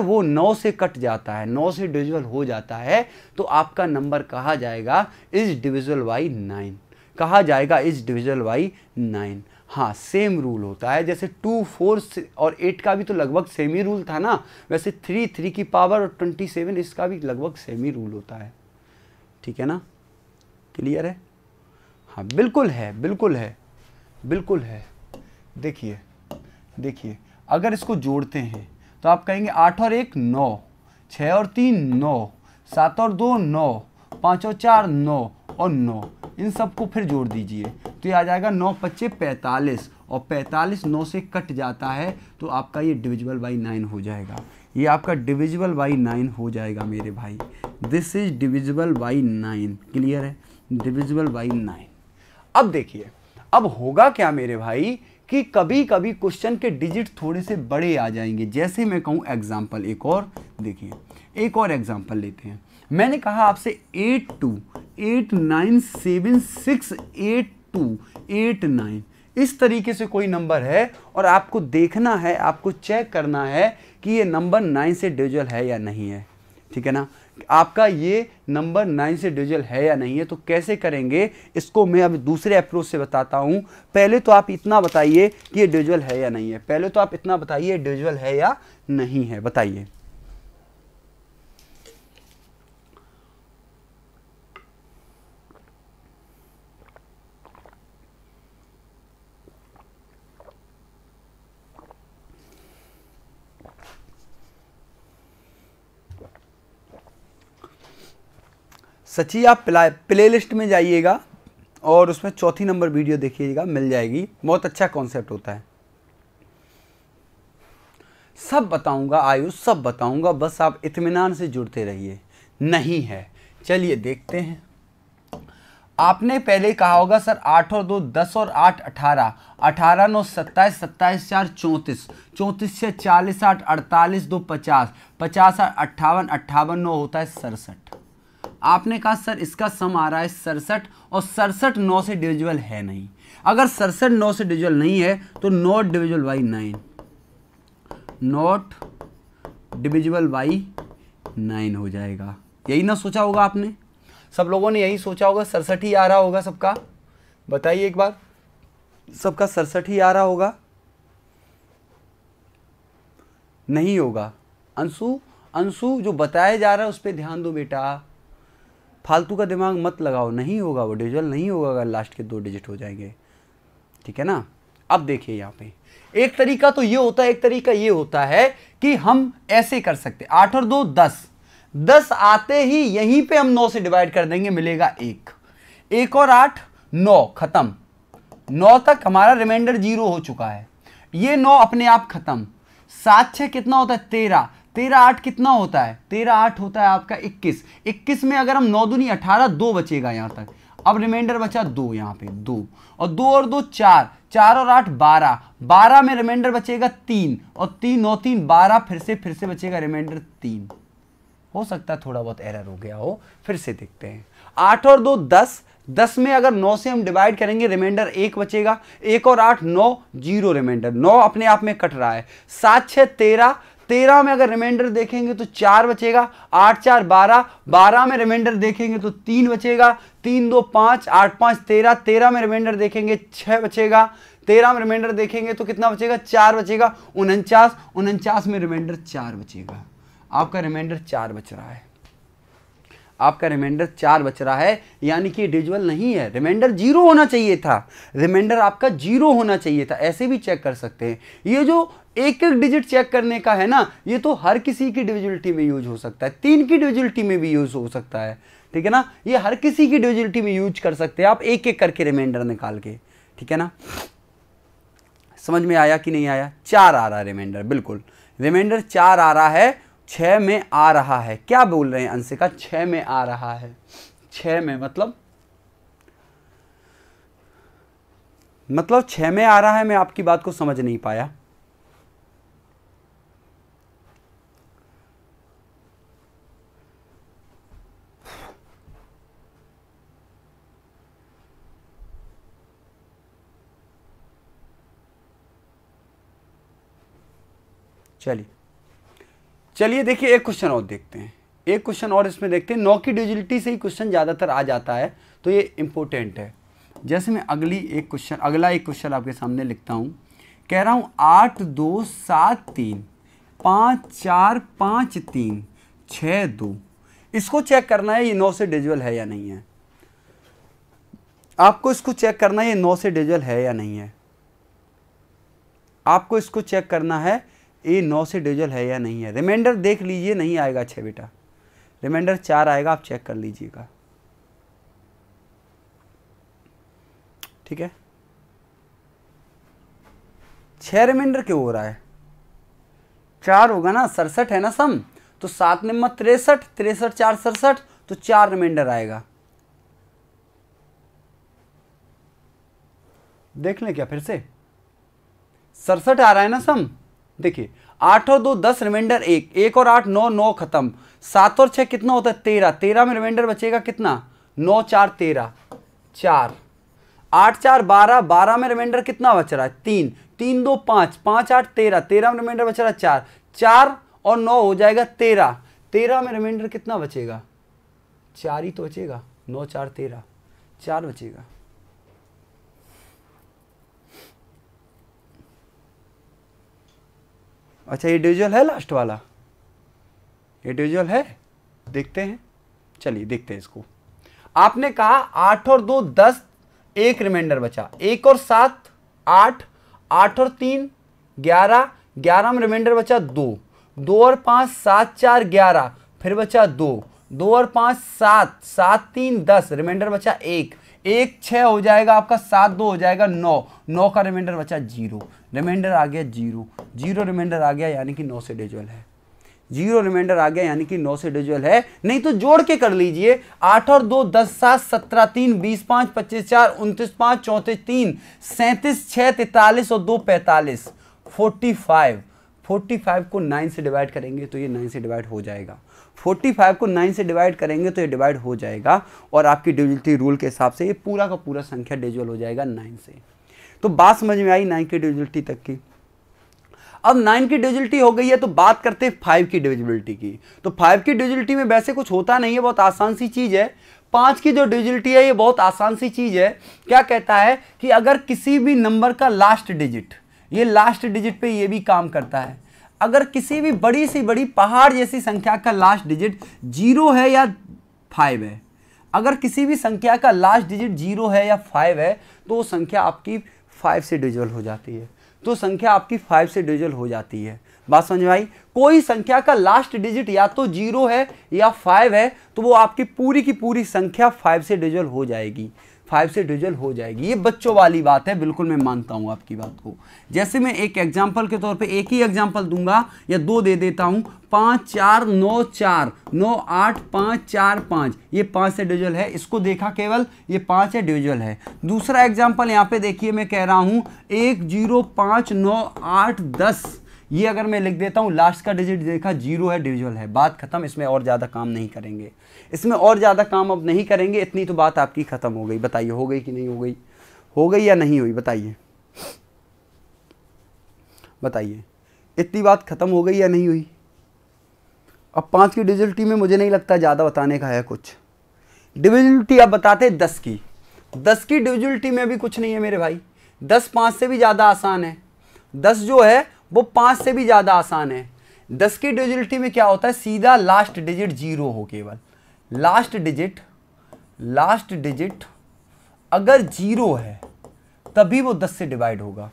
वो 9 से कट जाता है, 9 से डिविजिबल हो जाता है, तो आपका नंबर कहा जाएगा इज डिविजिबल बाई 9, कहा जाएगा इज डिविजिबल बाई 9। हाँ सेम रूल होता है, जैसे 2, 4 और 8 का भी तो लगभग सेम ही रूल था ना, वैसे 3, 3 की पावर और 27 इसका भी लगभग सेम ही रूल होता है, ठीक है ना, क्लियर है। हाँ बिल्कुल है, बिल्कुल है, बिल्कुल है। देखिए देखिए अगर इसको जोड़ते हैं तो आप कहेंगे 8 और 1 9, 6 और 3 9, 7 और 2 9, 5 और 4 9 और 9, इन सबको फिर जोड़ दीजिए तो ये आ जाएगा 9 25 45, और 45 9 से कट जाता है तो आपका ये डिविजिबल बाई 9 हो जाएगा, ये आपका डिविजिबल बाई 9 हो जाएगा मेरे भाई। This is divisible by 9, clear है, डिविजिबल बाई 9। अब देखिए अब होगा क्या मेरे भाई कि कभी कभी क्वेश्चन के डिजिट थोड़े से बड़े आ जाएंगे, जैसे मैं कहूँ एग्जाम्पल एक और, देखिए एक और एग्जाम्पल लेते हैं। मैंने कहा आपसे 8289768289 इस तरीके से कोई नंबर है और आपको देखना है, आपको चेक करना है कि ये नंबर 9 से डिविजिबल है या नहीं है, ठीक है ना, आपका ये नंबर 9 से डिविजिबल है या नहीं है। तो कैसे करेंगे इसको, मैं अब दूसरे अप्रोच से बताता हूँ। पहले तो आप इतना बताइए कि ये डिविजिबल है या नहीं है, पहले तो आप इतना बताइए डिविजिबल है या नहीं है, बताइए। सच्ची आप प्लेलिस्ट में जाइएगा और उसमें 4थी नंबर वीडियो देखिएगा, मिल जाएगी, बहुत अच्छा कॉन्सेप्ट होता है। सब बताऊंगा आयुष, सब बताऊंगा, बस आप इत्मीनान से जुड़ते रहिए। नहीं है, चलिए देखते हैं। आपने पहले कहा होगा सर 8 और 2 10 और 8 18, 18 9 27 27 4 34, 34 6 40 8 48 2 50, 50 8 58 58 9 होता है 67। आपने कहा सर इसका सम आ रहा है 67 और 67 9 से डिविजिबल है नहीं। अगर 67 9 से डिविजिबल नहीं है तो not divisible by 9, not divisible by 9 हो जाएगा। यही ना सोचा होगा आपने, सब लोगों ने यही सोचा होगा, 67 ही आ रहा होगा सबका। बताइए एक बार, सबका 67 ही आ रहा होगा? नहीं होगा। अंशु, अंशु जो बताया जा रहा है उस पर ध्यान दो बेटा, फालतू का दिमाग मत लगाओ। नहीं होगा, वो डिजिटल नहीं होगा अगर लास्ट के 2 डिजिट हो जाएंगे, ठीक है ना। अब देखिए यहाँ पे एक तरीका तो ये होता है, एक तरीका ये होता है कि हम ऐसे कर सकते, 8 और 2 10 10 आते ही यहीं पे हम 9 से डिवाइड कर देंगे, मिलेगा 1 1 और 8 9, खत्म। 9 तक हमारा रिमाइंडर 0 हो चुका है, ये 9 अपने आप खत्म। 7 6 कितना होता है? 13, 13 8 कितना होता है? 13 8 होता है आपका 21, 21 में अगर हम 9 दूनी 18, 2 बचेगा यहाँ तक। अब रिमाइंडर बचा 2, यहाँ पे 2 और 2 और 2 4, 4 और 8 12, 12 में रिमाइंडर बचेगा 3 और 3 9 3 12, फिर से बचेगा रिमाइंडर 3। हो सकता है थोड़ा बहुत एरर हो गया हो, फिर से देखते हैं। 8 और 2 10, 10 में अगर 9 से हम डिवाइड करेंगे रिमाइंडर 1 बचेगा, 1 और 8 9 0 रिमाइंडर, 9 अपने आप में कट रहा है। 7 6 13, 13 में अगर रिमाइंडर देखेंगे तो 4 बचेगा, 8 4 12, 12 में रिमाइंडर देखेंगे तो 3 बचेगा, 3 2 5, 8 5 13, 13 में रिमाइंडर देखेंगे 6 बचेगा, 13 में रिमाइंडर देखेंगे तो कितना बचेगा? 4 बचेगा। 49, 49 में रिमाइंडर 4 बचेगा। आपका रिमाइंडर 4 बच रहा है, आपका रिमाइंडर 4 बच रहा है, यानी कि डिविजिबल नहीं है। रिमाइंडर 0 होना चाहिए था, रिमाइंडर आपका 0 होना चाहिए था। ऐसे भी चेक कर सकते हैं। ये जो एक एक डिजिट चेक करने का है ना, ये तो हर किसी की डिविजिबिलिटी में यूज हो सकता है, 3 की डिविजिबिलिटी में भी यूज हो सकता है, ठीक है ना। ये हर किसी की डिविजिबिलिटी में यूज कर सकते हैं आप, एक एक करके रिमाइंडर निकाल के, ठीक है ना। समझ में आया कि नहीं आया? 4 आ रहा है रिमाइंडर, बिल्कुल रिमाइंडर 4 आ रहा है, 6 में आ रहा है। क्या बोल रहे हैं अंशिका? 6 में आ रहा है, 6 में मतलब 6 में आ रहा है। मैं आपकी बात को समझ नहीं पाया। चलिए देखिए एक क्वेश्चन और देखते हैं, एक क्वेश्चन और इसमें देखते हैं। 9 की डिविजिबिलिटी से ही क्वेश्चन ज़्यादातर आ जाता है, तो ये इम्पोर्टेंट है। जैसे मैं अगला एक क्वेश्चन आपके सामने लिखता हूँ, कह रहा हूँ 8 2 7 3 5 4 5 3 6 2, इसको चेक करना है ये 9 से डिविजिबल है या नहीं है। आपको इसको चेक करना है ये 9 से डिविजिबल है या नहीं है। आपको इसको चेक करना है ये 9 से डिविजिबल है या नहीं है। रिमाइंडर देख लीजिए, नहीं आएगा 6 बेटा, रिमाइंडर 4 आएगा, आप चेक कर लीजिएगा, ठीक है। 6 रिमाइंडर क्यों हो रहा है? 4 होगा ना, 67 है ना सम, तो 7 में 63 63 4 67, तो 4 रिमाइंडर आएगा। देख लें क्या फिर से? 67 आ रहा है ना सम। देखिए 8 और 2 10, रिमाइंडर 1 1 और 8 9 9 खत्म। 7 और 6 कितना होता है? 13 13 में रिमाइंडर बचेगा कितना? 9 4 13 4। 8 4 12 12 में रिमाइंडर कितना बच रहा है? 3 3 2 5 5 8 13 13 में रिमाइंडर बच रहा है 4 4 और 9 हो जाएगा 13 13 में रिमाइंडर कितना बचेगा? 4 ही तो बचेगा, 9 4 13 4 बचेगा। अच्छा ये डिविजिबल है, लास्ट वाला ये डिविजिबल है, देखते हैं। चलिए देखते हैं इसको। आपने कहा 8 और 2 10, 1 रिमाइंडर बचा। 1 और 7 8, 8 और 3 11, 11 में रिमाइंडर बचा 2, 2 और 5 7 4 11, फिर बचा 2 2 और 5 7 7 3 10, रिमाइंडर बचा 1 1 6 हो जाएगा आपका, 7 2 हो जाएगा 9 9 का रिमाइंडर बचा 0, रिमाइंडर आ गया 0 0 रिमाइंडर आ गया, यानी कि 9 से डिविजिबल है। 0 रिमाइंडर आ गया यानी कि 9 से डिविजिबल है, नहीं तो जोड़ के कर लीजिए। 8 और 2 10 7 17 3 20 5 25 4 29 5 34 3 37 6 43 और 2 45, 45। 45 को 9 से डिवाइड करेंगे तो ये 9 से डिवाइड हो जाएगा, 45 को 9 से डिवाइड करेंगे तो ये डिवाइड हो जाएगा, और आपकी डिविजिबिलिटी रूल के हिसाब से ये पूरा का पूरा संख्या डिविजिबल हो जाएगा 9 से। तो बात समझ में आई 9 की डिविजिबिलिटी तक की। अब 9 की डिविजिबिलिटी हो गई है, तो बात करते हैं 5 की डिविजिबिलिटी की। तो 5 की डिविजिबिलिटी में वैसे कुछ होता नहीं है, बहुत आसान सी चीज़ है। 5 की जो डिविजिबिलिटी है ये बहुत आसान सी चीज़ है। क्या कहता है कि अगर किसी भी नंबर का लास्ट डिजिट, ये लास्ट डिजिट पे ये भी काम करता है। अगर किसी भी बड़ी सी बड़ी पहाड़ जैसी संख्या का लास्ट डिजिट 0 है या 5 है, अगर किसी भी संख्या का लास्ट डिजिट 0 है या 5 है, तो वो संख्या आपकी 5 से डिविजिबल हो जाती है। तो संख्या आपकी 5 से डिविजिबल हो जाती है। बात समझ में आई? कोई संख्या का लास्ट डिजिट या तो 0 है या 5 है, तो वो आपकी पूरी की पूरी संख्या 5 से डिविजिबल हो जाएगी, 5 से डिविजिबल हो जाएगी। ये बच्चों वाली बात है, बिल्कुल मैं मानता हूँ आपकी बात को। जैसे मैं एक एग्जाम्पल के तौर पे एक ही एग्जाम्पल दूंगा या दो दे देता हूँ। 5 4 9 4 9 8 5 4 5, ये 5 से डिविजिबल है। इसको देखा केवल, ये 5 है, डिविजिबल है। दूसरा एग्जाम्पल यहाँ पे देखिए, मैं कह रहा हूँ 1 0 5 9 8 10, ये अगर मैं लिख देता हूँ, लास्ट का डिजिट देखा 0 है, डिविजिबल है, बात खत्म। इसमें और ज़्यादा काम नहीं करेंगे, इसमें और ज़्यादा काम अब नहीं करेंगे। इतनी तो बात आपकी ख़त्म हो गई। बताइए हो गई कि नहीं हो गई? हो गई या नहीं हुई? बताइए, बताइए, इतनी बात खत्म हो गई या नहीं हुई? अब 5 की डिविजिबिलिटी में मुझे नहीं लगता ज़्यादा बताने का है कुछ। डिविजिबिलिटी आप बताते 10 की। 10 की डिविजिबिलिटी में भी कुछ नहीं है मेरे भाई। 10 5 से भी ज़्यादा आसान है। 10 जो है वो 5 से भी ज़्यादा आसान है। 10 की डिविजिबिलिटी में क्या होता है, सीधा लास्ट डिजिट 0 हो केवल। लास्ट डिजिट अगर 0 है तभी वो 10 से डिवाइड होगा।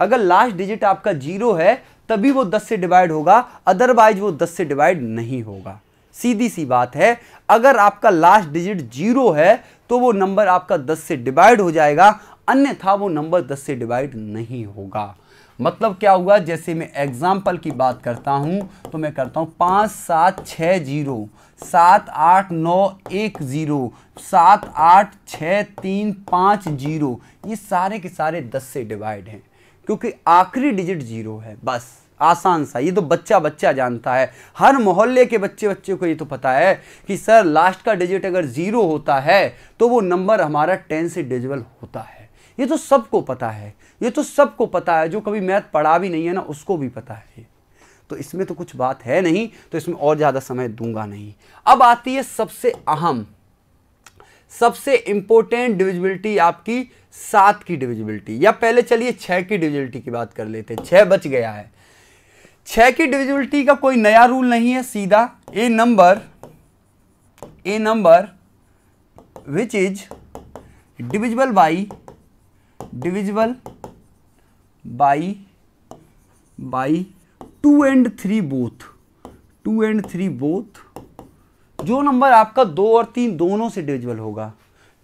अगर लास्ट डिजिट आपका 0 है तभी वो 10 से डिवाइड होगा, अदरवाइज वो 10 से डिवाइड नहीं होगा। सीधी सी बात है। अगर आपका लास्ट डिजिट 0 है तो वो नंबर आपका 10 से डिवाइड हो जाएगा, अन्यथा वो नंबर 10 से डिवाइड नहीं होगा। मतलब क्या हुआ, जैसे मैं एग्जाम्पल की बात करता हूँ तो मैं करता हूँ 5 7 6 0 7 8 9 1 0 7 8 6 3 5 0, ये सारे के सारे 10 से डिवाइड हैं, क्योंकि आखिरी डिजिट 0 है। बस आसान सा। ये तो बच्चा बच्चा जानता है, हर मोहल्ले के बच्चे बच्चे को ये तो पता है कि सर लास्ट का डिजिट अगर 0 होता है तो वो नंबर हमारा 10 से डिविजिबल होता है। ये तो सबको पता है, ये तो सबको पता है। जो कभी मैथ पढ़ा भी नहीं है ना, उसको भी पता है। तो इसमें तो कुछ बात है नहीं, तो इसमें और ज़्यादा समय दूंगा नहीं। अब आती है सबसे अहम, सबसे इम्पोर्टेंट डिविजिबिलिटी आपकी 7 की डिविजिबिलिटी। या पहले चलिए 6 की डिविजिबिलिटी की बात कर लेते हैं। 6 बच गया है। 6 की डिविजिबिलिटी का कोई नया रूल नहीं है। सीधा a number which is divisible by 2 and 3 both. 2 and 3 both, जो नंबर आपका 2 और 3 दोनों से डिविजिबल होगा,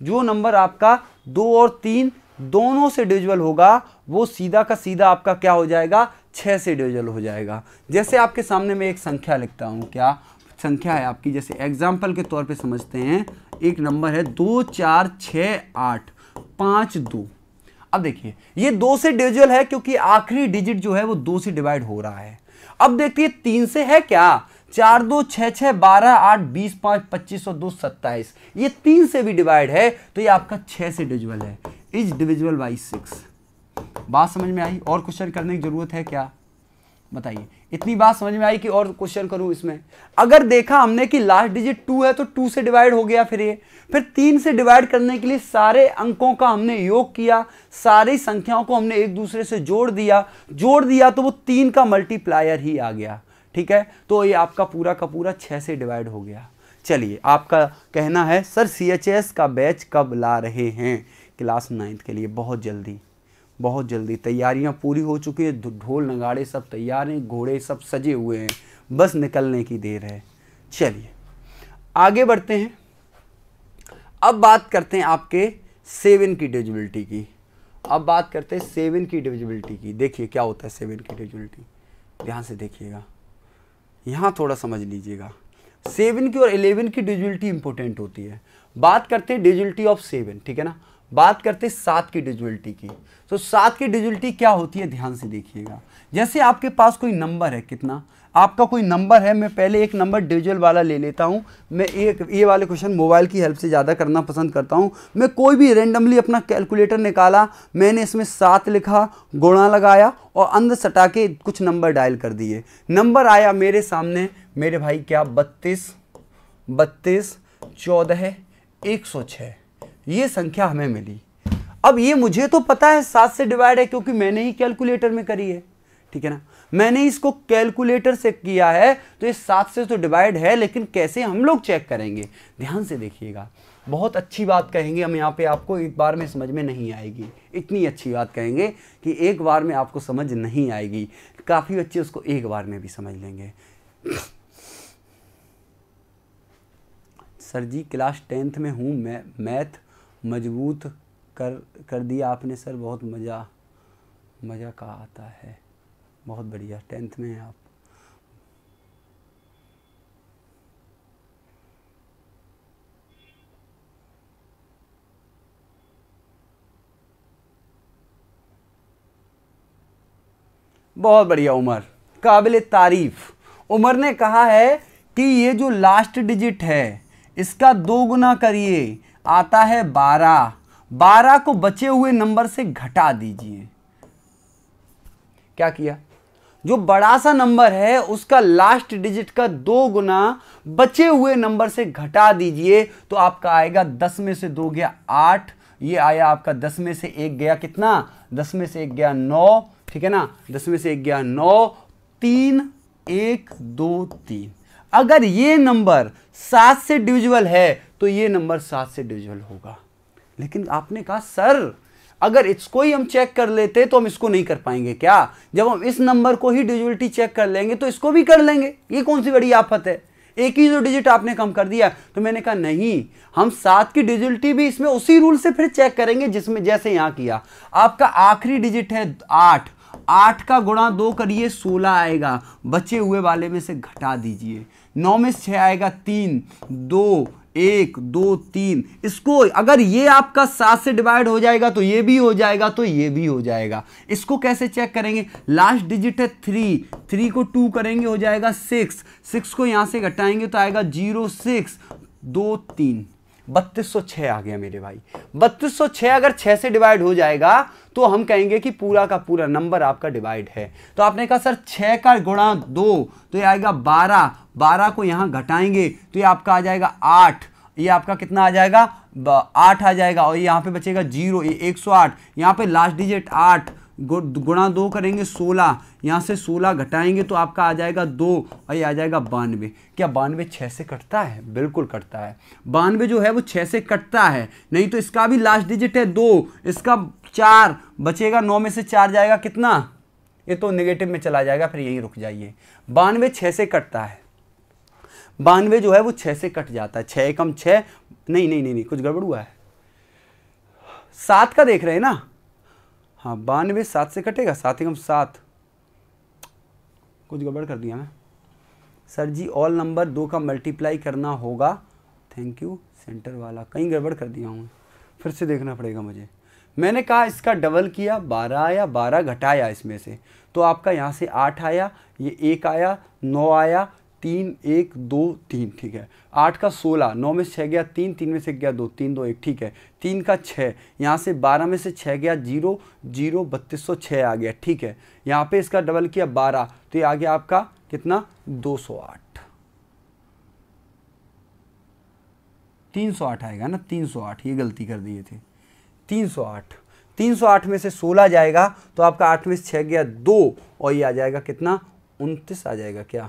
जो नंबर आपका 2 और 3 दोनों से डिविजिबल होगा, वो सीधा का सीधा आपका क्या हो जाएगा, 6 से डिविजिबल हो जाएगा। जैसे आपके सामने मैं एक संख्या लिखता हूँ। क्या संख्या है आपकी? जैसे एग्जाम्पल के तौर पे समझते हैं। एक नंबर है 2 4 6 8 5 2। अब देखिए ये 2 से डिविजिबल है, क्योंकि आखिरी डिजिट जो है वो 2 से डिवाइड हो रहा है। अब देखिए 3 से है क्या, 4 2 6 6 12 8 20 5 25 और 2 27, ये 3 से भी डिवाइड है, तो ये आपका 6 से डिविजिबल है। Is divisible by 6। बात समझ में आई? और क्वेश्चन करने की जरूरत है क्या? बताइए, इतनी बात समझ में आई कि और क्वेश्चन करूं इसमें? अगर देखा हमने कि लास्ट डिजिट 2 है तो 2 से डिवाइड हो गया। फिर 3 से डिवाइड करने के लिए सारे अंकों का हमने योग किया, सारी संख्याओं को हमने एक दूसरे से जोड़ दिया, तो वो 3 का मल्टीप्लायर ही आ गया। ठीक है, तो ये आपका पूरा का पूरा 6 से डिवाइड हो गया। चलिए, आपका कहना है सर CHS का बैच कब ला रहे हैं क्लास 9 के लिए? बहुत जल्दी, बहुत जल्दी। तैयारियां पूरी हो चुकी है, ढोल नगाड़े सब तैयार हैं, घोड़े सब सजे हुए हैं, बस निकलने की देर है। चलिए आगे बढ़ते हैं। अब बात करते हैं आपके 7 की डिविजिबिलिटी की। अब बात करते हैं 7 की डिविजिबिलिटी की। देखिए क्या होता है 7 की डिविजिबिलिटी, ध्यान से देखिएगा, यहाँ थोड़ा समझ लीजिएगा। 7 की और 11 की डिविजिबिलिटी इंपॉर्टेंट होती है। बात करते हैं डिविजिबिलिटी ऑफ 7, ठीक है ना। बात करते हैं 7 की डिविजिबिलिटी की। तो 7 की डिविजिबिलिटी क्या होती है, ध्यान से देखिएगा। जैसे आपके पास कोई नंबर है, कितना आपका कोई नंबर है, मैं पहले एक नंबर डिविजिबल वाला ले लेता हूं। मैं एक ये वाले क्वेश्चन मोबाइल की हेल्प से ज़्यादा करना पसंद करता हूं। मैं कोई भी रेंडमली अपना कैलकुलेटर निकाला, मैंने इसमें 7 लिखा, गुणा लगाया और अंदर सटा के कुछ नंबर डायल कर दिए। नंबर आया मेरे सामने मेरे भाई क्या, 32, 32, 14, 106 ये संख्या हमें मिली। अब ये मुझे तो पता है 7 से डिवाइड है क्योंकि मैंने ही कैलकुलेटर में करी है, ठीक है ना, मैंने इसको कैलकुलेटर से किया है, तो ये 7 से तो डिवाइड है, लेकिन कैसे हम लोग चेक करेंगे, ध्यान से देखिएगा। बहुत अच्छी बात कहेंगे हम यहाँ पे, आपको एक बार में समझ में नहीं आएगी, इतनी अच्छी बात कहेंगे कि एक बार में आपको समझ नहीं आएगी, काफ़ी बच्चे उसको एक बार में भी समझ लेंगे। सर जी क्लास 10th में हूँ मैं, मैथ मजबूत कर दिया आपने सर, बहुत मज़ा का आता है, बहुत बढ़िया, 10th में आप। बहुत बढ़िया उमर, काबिले तारीफ। उमर ने कहा है कि ये जो लास्ट डिजिट है इसका 2 गुना करिए, आता है 12। 12 को बचे हुए नंबर से घटा दीजिए। क्या किया, जो बड़ा सा नंबर है उसका लास्ट डिजिट का 2 गुना बचे हुए नंबर से घटा दीजिए, तो आपका आएगा 10 में से 2 गया 8, ये आया आपका 10 में से 1 गया कितना, 10 में से 1 गया 9, ठीक है ना, 10 में से 1 गया 9, 3, 1, 2, 3। अगर ये नंबर 7 से डिविजिबल है तो ये नंबर 7 से डिविजिबल होगा। लेकिन आपने कहा सर अगर इसको ही हम चेक कर लेते तो हम इसको नहीं कर पाएंगे क्या, जब हम इस नंबर को ही डिविजिबिलिटी चेक कर लेंगे तो इसको भी कर लेंगे, ये कौन सी बड़ी आफत है, एक ही जो डिजिट आपने कम कर दिया। तो मैंने कहा नहीं, हम 7 की डिविजिबिलिटी भी इसमें उसी रूल से फिर चेक करेंगे जिसमें जैसे यहाँ किया। आपका आखिरी डिजिट है 8, 8 का गुणा 2 करिए 16 आएगा, बचे हुए वाले में से घटा दीजिए। 9 में से 6 आएगा 3, 2, 1, 2, 3। इसको अगर ये आपका 7 से डिवाइड हो जाएगा तो ये भी हो जाएगा, तो ये भी हो जाएगा। इसको कैसे चेक करेंगे, लास्ट डिजिट है 3, 3 को 2 करेंगे हो जाएगा 6, 6 को यहाँ से घटाएंगे तो आएगा 0, 6, 2, 3। 3206 आ गया मेरे भाई। 3206 अगर 6 से डिवाइड हो जाएगा तो हम कहेंगे कि पूरा का पूरा नंबर आपका डिवाइड है। तो आपने कहा सर 6 का गुणा 2 तो ये आएगा 12, 12 को यहाँ घटाएंगे तो ये आपका आ जाएगा 8, ये आपका कितना आ जाएगा 8 आ जाएगा, और यहाँ पे बचेगा 0, ये 108, यहाँ पे लास्ट डिजिट 8 गुणा 2 करेंगे 16, यहाँ से 16 घटाएंगे तो आपका आ जाएगा 2 और ये आ जाएगा 92। क्या 92 6 से कटता है? बिल्कुल कटता है, 92 जो है वो 6 से कटता है, नहीं तो इसका भी लास्ट डिजिट है 2, इसका 4 बचेगा, 9 में से 4 जाएगा कितना, ये तो नेगेटिव में चला जाएगा, फिर यहीं रुक जाइए। 92 6 से कटता है, 92 जो है वो 6 से कट जाता है, 6 कम 6, नहीं, कुछ गड़बड़ हुआ है, 7 का देख रहे हैं ना, हाँ 92 7 से कटेगा, 7 कम 7, कुछ गड़बड़ कर दिया मैं। सर जी ऑल नंबर 2 का मल्टीप्लाई करना होगा, थैंक यू सेंटर वाला, कहीं गड़बड़ कर दिया हूँ, फिर से देखना पड़ेगा मुझे। मैंने कहा इसका डबल किया, 12 आया, 12 घटाया इसमें से तो आपका यहाँ से 8 आया, ये 1 आया, 9 आया, 3, 1, 2, 3, ठीक है। 8 का 16, 9 में से 6 गया 3, 3 में से 1 गया 2, 3, 2, 1, ठीक है। 3 का 6, यहाँ से 12 में से 6 गया 0, 0, 3206 आ गया, ठीक है। यहाँ पे इसका डबल किया 12 तो ये आ गया आपका कितना 208, 308 आएगा ना, 308, ये गलती कर दिए थे, 308, 308 में से 16 जाएगा तो आपका 8 में से 6 गया 2 और ये आ जाएगा कितना 29 आ जाएगा क्या,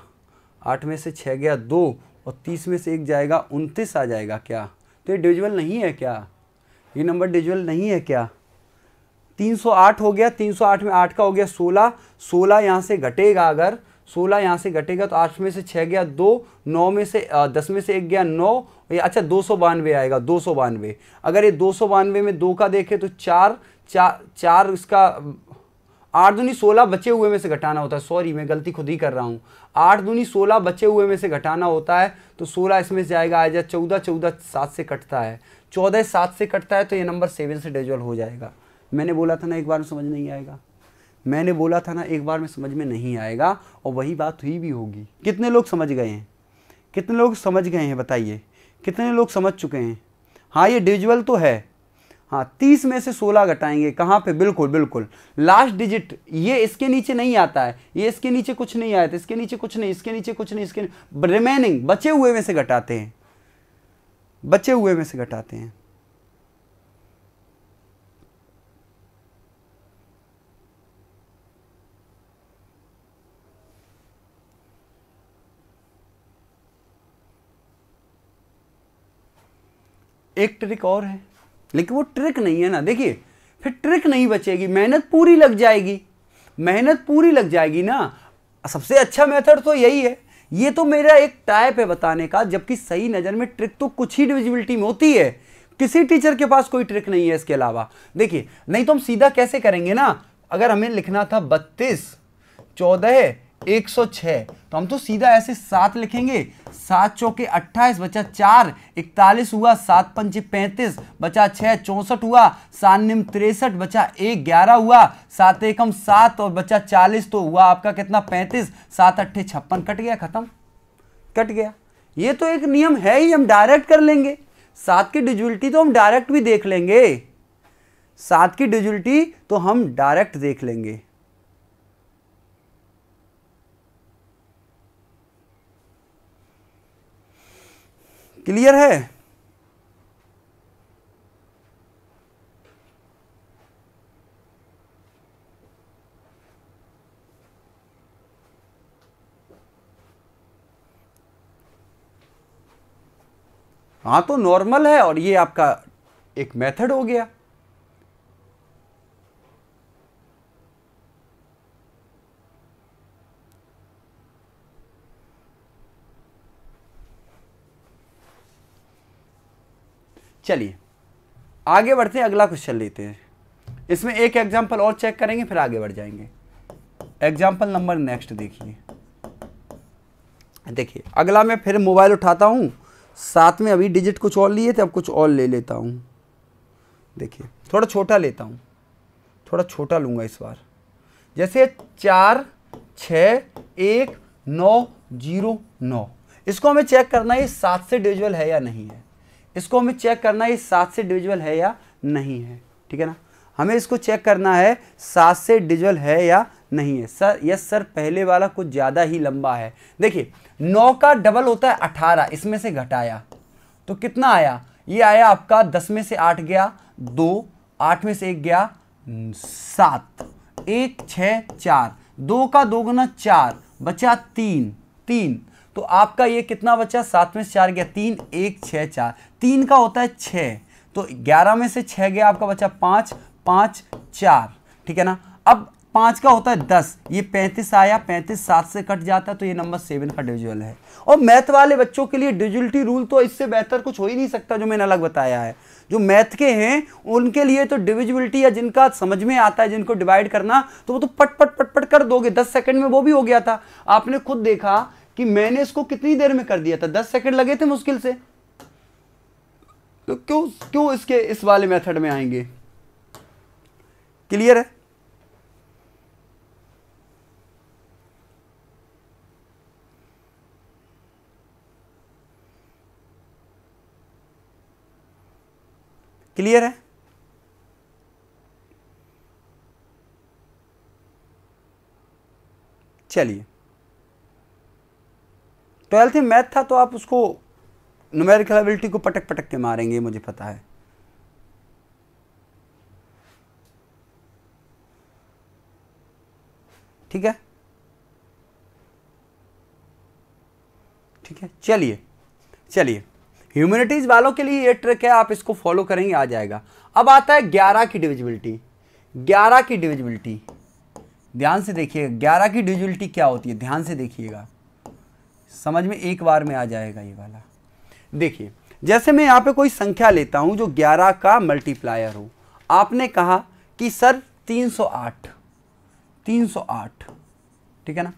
8 में से 6 गया 2 और 30 में से 1 जाएगा 29 आ जाएगा क्या, तो ये डिविजिबल नहीं है क्या, ये नंबर डिविजिबल नहीं है क्या। 308 हो गया, 308 में 8 का हो गया 16, 16 यहाँ से घटेगा, अगर 16 यहाँ से घटेगा तो 8 में से 6 गया 2, 10 में से 1 गया 9, ये अच्छा 292 आएगा, 292। अगर ये 292 में 2 का देखें तो 4, 4, 4 इसका आठ दूनी 16 बचे हुए में से घटाना होता है, सॉरी मैं गलती खुद ही कर रहा हूँ, 8 दूनी 16 बचे हुए में से घटाना होता है, तो 16 इसमें से आएगा, आ जाए 14, 14 7 से कटता है, 14 7 से कटता है, तो ये नंबर 7 से डिविजिबल हो जाएगा। मैंने बोला था ना एक बार में समझ नहीं आएगा, मैंने बोला था ना एक बार में समझ में नहीं आएगा, और वही बात हुई भी होगी। कितने लोग समझ गए हैं, कितने लोग समझ गए हैं बताइए, कितने लोग समझ चुके हैं? हाँ ये डिविजिबल तो है, हाँ 30 में से 16 घटाएंगे, कहाँ पे, बिल्कुल बिल्कुल लास्ट डिजिट, ये इसके नीचे नहीं आता है, ये इसके नीचे कुछ नहीं आया था, इसके नीचे कुछ नहीं, इसके नीचे कुछ नहीं, इसके रिमेनिंग बचे हुए में से घटाते हैं, बचे हुए में से घटाते हैं। एक ट्रिक और है, लेकिन वो ट्रिक नहीं है ना, देखिए फिर ट्रिक नहीं बचेगी, मेहनत पूरी लग जाएगी, मेहनत पूरी लग जाएगी ना। सबसे अच्छा मेथड तो यही है, ये तो मेरा एक टाइप है बताने का, जबकि सही नज़र में ट्रिक तो कुछ ही डिविजिबिलिटी में होती है, किसी टीचर के पास कोई ट्रिक नहीं है इसके अलावा। देखिए नहीं तो हम सीधा कैसे करेंगे ना, अगर हमें लिखना था 32, 14, 106, तो हम तो सीधा ऐसे 7 लिखेंगे, 7 चौके 28 बचा 4, 41 हुआ, 7 पंचे 35 बचा 6, 64 हुआ, 7 निम 63 बचा 1, 11 हुआ, 7 एकम 7 और बचा 40, तो हुआ आपका कितना 35, 7 अट्ठे 56 कट गया, खत्म कट गया। ये तो एक नियम है ही, हम डायरेक्ट कर लेंगे, 7 की डिविजिबिलिटी तो हम डायरेक्ट भी देख लेंगे, 7 की डिविजिबिलिटी तो हम डायरेक्ट देख लेंगे। क्लियर है? हाँ तो नॉर्मल है, और ये आपका एक मेथड हो गया। चलिए आगे बढ़ते हैं, अगला क्वेश्चन लेते हैं, इसमें एक एग्जाम्पल और चेक करेंगे फिर आगे बढ़ जाएंगे। एग्जाम्पल नंबर नेक्स्ट देखिए, देखिए अगला मैं फिर मोबाइल उठाता हूँ, साथ में अभी डिजिट कुछ और लिए थे, अब कुछ और ले लेता हूँ। देखिए थोड़ा छोटा लेता हूँ, थोड़ा छोटा लूँगा इस बार, जैसे 4, 6, 1, 9, 0, 9, इसको हमें चेक करना है 7 से डिविजिबल है या नहीं है, इसको हमें चेक करना है 7 से डिविजिबल है या नहीं है, ठीक है ना, हमें इसको चेक करना है 7 से डिविजिबल है या नहीं है। सर यस सर पहले वाला कुछ ज़्यादा ही लंबा है। देखिए 9 का डबल होता है 18, इसमें से घटाया तो कितना आया, ये आया आपका 10 में से 8 गया 2, 8 में से 1 गया 7, 1, 6, 4, 2 का 2 गुना 4 बचा 3, 3, तो आपका ये कितना बचा, 7 में से 4 गया 3, 1, 6, 4, 3 का होता है 6, तो 11 में से 6 गया आपका बचा 5, 5, 4, ठीक है ना। अब 5 का होता है 10, ये 35 आया, 35 7 से कट जाता है, तो ये नंबर 7 का डिविजिबल है। और मैथ वाले बच्चों के लिए डिविजिबिलिटी रूल तो इससे बेहतर कुछ हो ही नहीं सकता, जो मैंने अलग बताया है। जो मैथ के हैं उनके लिए तो डिविजिबिलिटी, या जिनका समझ में आता है, जिनको डिवाइड करना, तो वो तो पट पट कर दोगे, 10 सेकेंड में वो भी हो गया था। आपने खुद देखा कि मैंने इसको कितनी देर में कर दिया था, 10 सेकंड लगे थे मुश्किल से, तो क्यों इसके इस वाले मेथड में आएंगे। क्लियर है? क्लियर है? चलिए 12th में मैथ था, तो आप उसको न्यूमेरिकल एबिलिटी को पटक के मारेंगे, मुझे पता है। ठीक है, ठीक है। चलिए चलिए ह्यूमैनिटीज वालों के लिए ये ट्रिक है, आप इसको फॉलो करेंगे आ जाएगा। अब आता है 11 की डिविजिबिलिटी। 11 की डिविजिबिलिटी ध्यान से देखिएगा, 11 की डिविजिबिलिटी क्या होती है, ध्यान से देखिएगा, समझ में एक बार में आ जाएगा ये वाला। देखिए जैसे मैं यहाँ पे कोई संख्या लेता हूँ जो 11 का मल्टीप्लायर हो। आपने कहा कि सर 308, 308, ठीक है ना,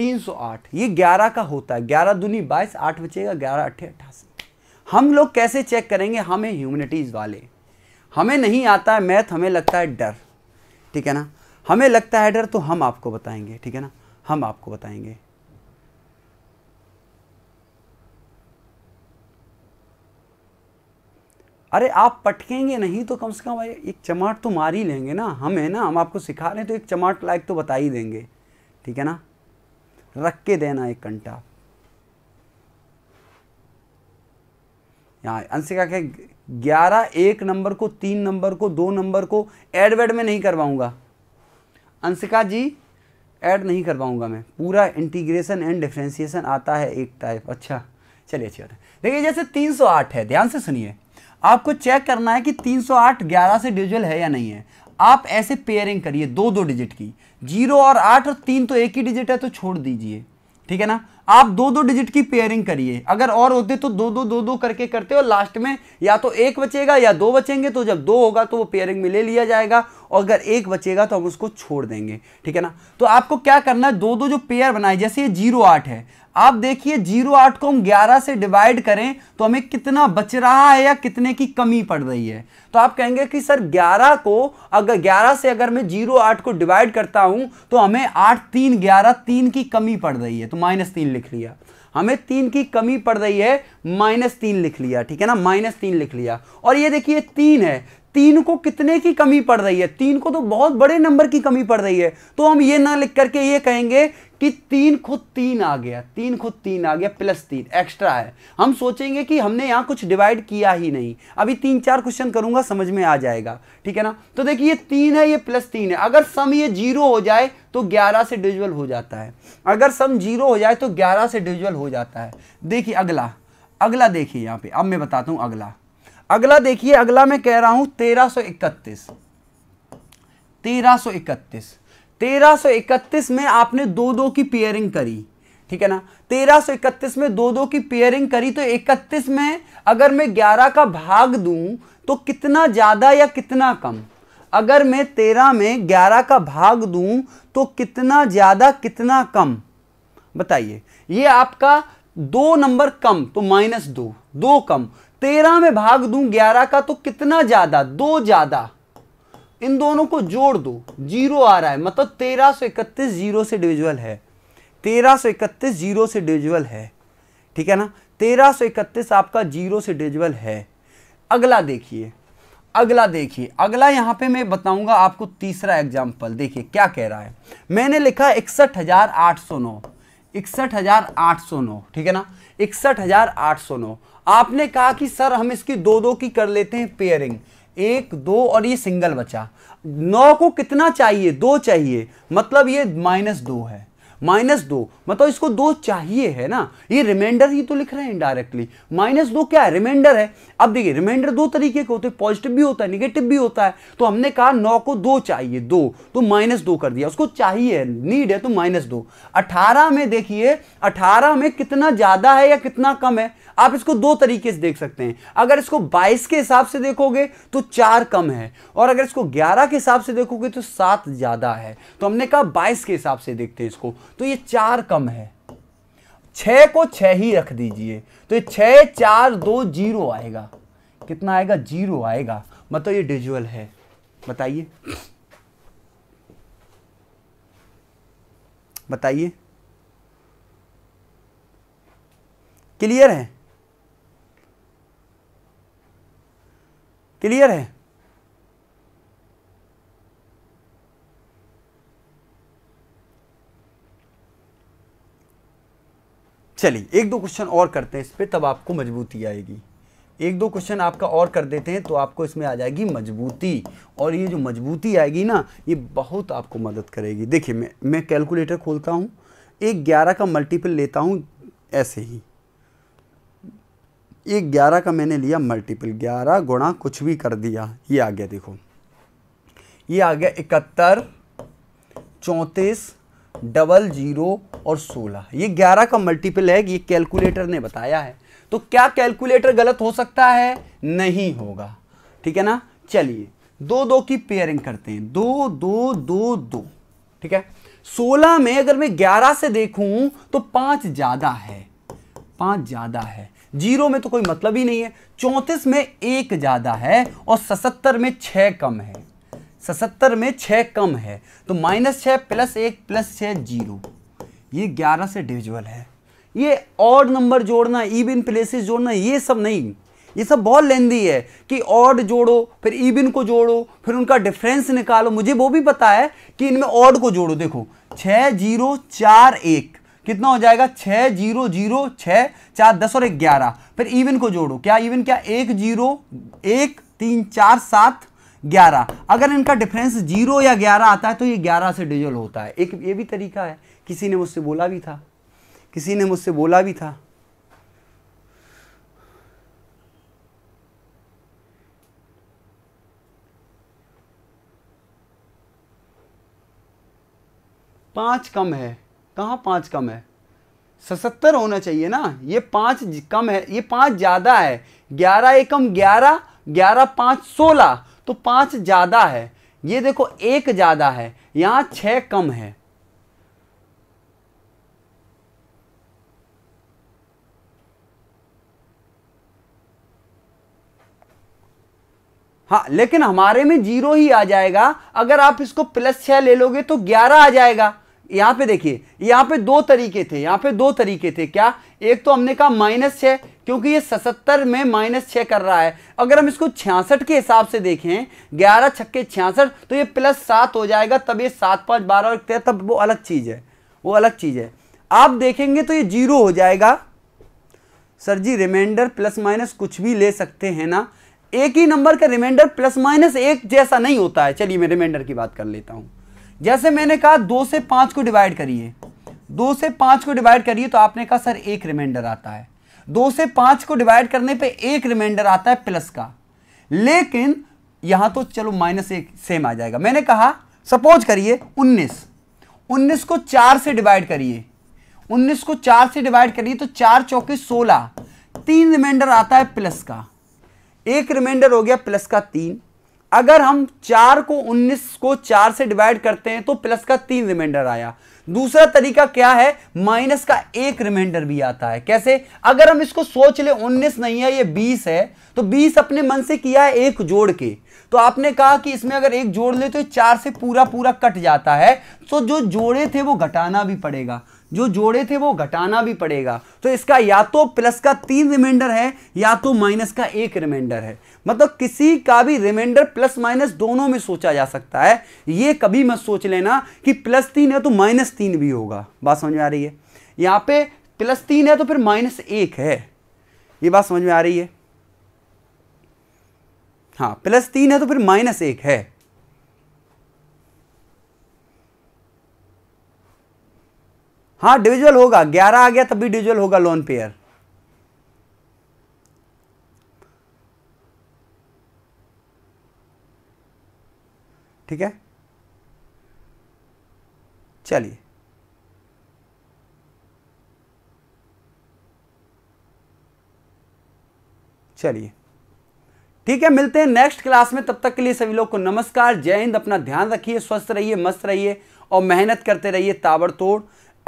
308। ये 11 का होता है, 11 दूनी 22, 8 बचेगा, 11 अट्ठे 88। हम लोग कैसे चेक करेंगे, हमें ह्यूमैनिटीज वाले, हमें नहीं आता है मैथ, हमें लगता है डर, ठीक है ना, हमें लगता है डर, तो हम आपको बताएंगे, ठीक है ना, हम आपको बताएंगे। अरे आप पटकेंगे नहीं तो कम से कम एक चमाट तो मार ही लेंगे ना, हमें ना, हम आपको सिखा रहे हैं तो एक चमाट लायक तो बता ही देंगे, ठीक है ना। रख के देना एक कंटा। यहाँ अंशिका के 11 1 नंबर को, 3 नंबर को, 2 नंबर को ऐड वेड में नहीं करवाऊंगा अंशिका जी, ऐड नहीं करवाऊंगा मैं, पूरा इंटीग्रेशन एंड डिफ्रेंसिएशन आता है एक टाइप। अच्छा चलिए, अच्छी बात है। देखिए जैसे 308 है, ध्यान से सुनिए, आपको चेक करना है कि 308 11 से डिविजिबल है या नहीं है। आप ऐसे पेयरिंग करिए दो दो डिजिट की, 0 और 8 और 3 तो एक ही डिजिट है तो छोड़ दीजिए, ठीक है ना। आप दो दो डिजिट की पेयरिंग करिए, अगर और होते तो दो दो करके करते, और लास्ट में या तो एक बचेगा या दो बचेंगे, तो जब दो होगा तो वो पेयरिंग में ले लिया जाएगा, और अगर एक बचेगा तो हम उसको छोड़ देंगे, ठीक है ना। तो आपको क्या करना है, दो दो जो पेयर बनाए, जैसे ये 0 8 है, आप देखिए 0 8 को हम 11 से डिवाइड करें तो हमें कितना बच रहा है या कितने की कमी पड़ रही है। तो आप कहेंगे कि सर 11 को अगर 11 से अगर मैं 0 8 को डिवाइड करता हूं तो हमें 8 3 11 3 की कमी पड़ रही है, तो -3 लिख लिया। हमें 3 की कमी पड़ रही है, -3 लिख लिया, ठीक है ना, -3 लिख लिया। और ये देखिए 3 है, 3 को कितने की कमी पड़ रही है, 3 को तो बहुत बड़े नंबर की कमी पड़ रही है, तो हम ये ना लिख करके ये कहेंगे कि 3 खुद 3 आ गया, 3 खुद 3 आ गया, +3 एक्स्ट्रा है। हम सोचेंगे कि हमने यहाँ कुछ डिवाइड किया ही नहीं। अभी 3 4 क्वेश्चन करूंगा, समझ में आ जाएगा, ठीक है ना। तो देखिए ये 3 है, ये +3 है, अगर सम ये 0 हो जाए तो 11 से डिविजिबल हो जाता है, अगर सम 0 हो जाए तो 11 से डिविजिबल हो जाता है। देखिए अगला देखिए यहाँ पे, अब मैं बताता हूँ अगला देखिए, अगला मैं कह रहा हूं 1331 में आपने दो दो की पेयरिंग करी, ठीक है ना, 1331 में दो दो की पेयरिंग करी, तो 31 में अगर मैं 11 का भाग दूं तो कितना ज्यादा या कितना कम, अगर मैं 13 में 11 का भाग दूं तो कितना ज्यादा कितना कम, बताइए। ये आपका 2 नंबर कम, तो -2 कम, 13 में भाग दूं 11 का तो कितना ज्यादा, 2 ज्यादा, इन दोनों को जोड़ दो, 0 आ रहा है, मतलब 1331 0 से डिविजिबल है, 1331 0 से डिविजिबल है, ठीक है ना, 1331 आपका 0 से डिविजिबल है। अगला यहां पे मैं बताऊंगा आपको तीसरा एग्जाम्पल। देखिए क्या कह रहा है, मैंने लिखा 61809, 61809, ठीक है ना, 61809। आपने कहा कि सर हम इसकी दो दो की कर लेते हैं पेयरिंग, 1 2 और ये सिंगल बचा, 9 को कितना चाहिए, 2 चाहिए, मतलब ये -2 है, -2 मतलब इसको 2 चाहिए है ना, ये रिमाइंडर ही तो लिख रहे हैं इनडायरेक्टली, -2 क्या है, रिमाइंडर है। अब देखिए रिमाइंडर 2 तरीके के होते हैं, पॉजिटिव भी होता है, निगेटिव भी होता है, तो हमने कहा 9 को 2 चाहिए, 2 तो -2 कर दिया, उसको चाहिए नीड है तो -2। 18 में देखिए, 18 में कितना ज्यादा है या कितना कम है, आप इसको 2 तरीके से देख सकते हैं। अगर इसको 22 के हिसाब से देखोगे तो 4 कम है, और अगर इसको 11 के हिसाब से देखोगे तो 7 ज्यादा है, तो हमने कहा 22 के हिसाब से देखते हैं इसको, तो ये 4 कम है, 6 को 6 ही रख दीजिए, तो ये 6 4 2 0 आएगा, कितना आएगा, 0 आएगा, मतलब ये डिविजिबल है। बताइए बताइए, क्लियर है, क्लियर है, चलिए 1 2 क्वेश्चन और करते हैं इस पे, तब आपको मजबूती आएगी। 1 2 क्वेश्चन आपका और कर देते हैं तो आपको इसमें आ जाएगी मजबूती, और ये जो मजबूती आएगी ना, ये बहुत आपको मदद करेगी। देखिए मैं कैलकुलेटर खोलता हूँ, एक 11 का मल्टीपल लेता हूँ, ऐसे ही एक 11 का मैंने लिया मल्टीपल, 11 गुणा कुछ भी कर दिया, ये आ गया, देखो ये आ गया 71 34 00 और 16, ये 11 का मल्टीपल है, ये कैलकुलेटर ने बताया है। तो क्या कैलकुलेटर गलत हो सकता है, नहीं होगा, ठीक है ना। चलिए 2 2 की पेयरिंग करते हैं, 2 2 2 2, ठीक है। 16 में अगर मैं 11 से देखूं तो 5 ज्यादा है, 5 ज्यादा है। 0 में तो कोई मतलब ही नहीं है। 34 में 1 ज्यादा है और 77 में 6 कम है, 77 में 6 कम है। तो -6 + 1 + 6 0, ये 11 से डिविजिबल है। ये ऑड नंबर जोड़ना, इवन प्लेसेस जोड़ना, ये सब नहीं, ये सब बहुत लेंदी है कि ऑड जोड़ो फिर इवन को जोड़ो फिर उनका डिफरेंस निकालो। मुझे वो भी पता है कि इनमें ऑड को जोड़ो। देखो 6 0 4 1 कितना हो जाएगा, 6 0 0 6 4 10 और 11। फिर इवन को जोड़ो, क्या इवन क्या, 1 0 1 3 4 7 11। अगर इनका डिफरेंस 0 या 11 आता है तो ये 11 से डिविजिबल होता है। एक ये भी तरीका है, किसी ने मुझसे बोला भी था, किसी ने मुझसे बोला भी था। पांच कम है, कहाँ पांच कम है, 77 होना चाहिए ना। ये 5 कम है, ये 5 ज्यादा है। 11 एकम 11 11 5 16, तो 5 ज्यादा है। ये देखो 1 ज्यादा है, यहाँ 6 कम है। हाँ, लेकिन हमारे में 0 ही आ जाएगा। अगर आप इसको +6 ले लोगे तो 11 आ जाएगा। यहाँ पे देखिए, यहाँ पे दो तरीके थे, यहाँ पे दो तरीके थे। क्या, एक तो हमने कहा -6, क्योंकि ये 77 में -6 कर रहा है। अगर हम इसको 66 के हिसाब से देखें, 11 छक्के 66, तो ये +7 हो जाएगा। तब ये 7 5 12 और 13, तब वो अलग चीज़ है, वो अलग चीज़ है। आप देखेंगे तो ये 0 हो जाएगा। सर जी रिमाइंडर ± कुछ भी ले सकते हैं ना, एक ही नंबर का रिमाइंडर ± 1 जैसा नहीं होता है। चलिए मैं रिमाइंडर की बात कर लेता हूँ। जैसे मैंने कहा 2 से 5 को डिवाइड करिए, 2 से 5 को डिवाइड करिए, तो आपने कहा सर 1 रिमाइंडर आता है। 2 से 5 को डिवाइड करने पे 1 रिमाइंडर आता है प्लस का, लेकिन यहाँ तो चलो -1 सेम आ जाएगा। मैंने कहा सपोज करिए 19 को 4 से डिवाइड करिए, 19 को 4 से डिवाइड करिए तो 4 चौके 16, 3 रिमाइंडर आता है प्लस का, 1 रिमाइंडर हो गया प्लस का 3। अगर हम 19 को 4 से डिवाइड करते हैं तो प्लस का 3 रिमाइंडर आया। दूसरा तरीका क्या है, -1 रिमाइंडर भी आता है। कैसे, अगर हम इसको सोच ले 19 नहीं है ये 20 है, तो 20 अपने मन से किया है 1 जोड़ के। तो आपने कहा कि इसमें अगर 1 जोड़ ले तो 4 से पूरा पूरा कट जाता है, तो जो जोड़े थे वो घटाना भी पड़ेगा, जो जोड़े थे वो घटाना भी पड़ेगा। तो इसका या तो +3 रिमाइंडर है या तो -1 रिमाइंडर है। मतलब किसी का भी रिमाइंडर ± दोनों में सोचा जा सकता है। ये कभी मत सोच लेना कि +3 है तो -3 भी होगा। बात समझ में आ रही है, यहाँ पे +3 है तो फिर -1 है। ये बात समझ में आ रही है, हाँ +3 है तो फिर -1 है। हाँ डिविजिबल होगा, 11 आ गया तब भी डिविजिबल होगा लोन पेयर। ठीक है, चलिए चलिए ठीक है, मिलते हैं नेक्स्ट क्लास में। तब तक के लिए सभी लोग को नमस्कार, जय हिंद। अपना ध्यान रखिए, स्वस्थ रहिए, मस्त रहिए और मेहनत करते रहिए ताबड़तोड़।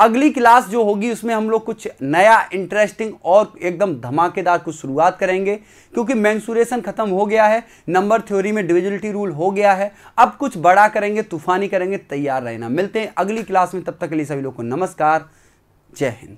अगली क्लास जो होगी उसमें हम लोग कुछ नया इंटरेस्टिंग और एकदम धमाकेदार कुछ शुरुआत करेंगे, क्योंकि मैंसूरेशन खत्म हो गया है, नंबर थ्योरी में डिविजिबिलिटी रूल हो गया है। अब कुछ बड़ा करेंगे, तूफानी करेंगे, तैयार रहना। मिलते हैं अगली क्लास में, तब तक के लिए सभी लोग को नमस्कार, जय हिंद।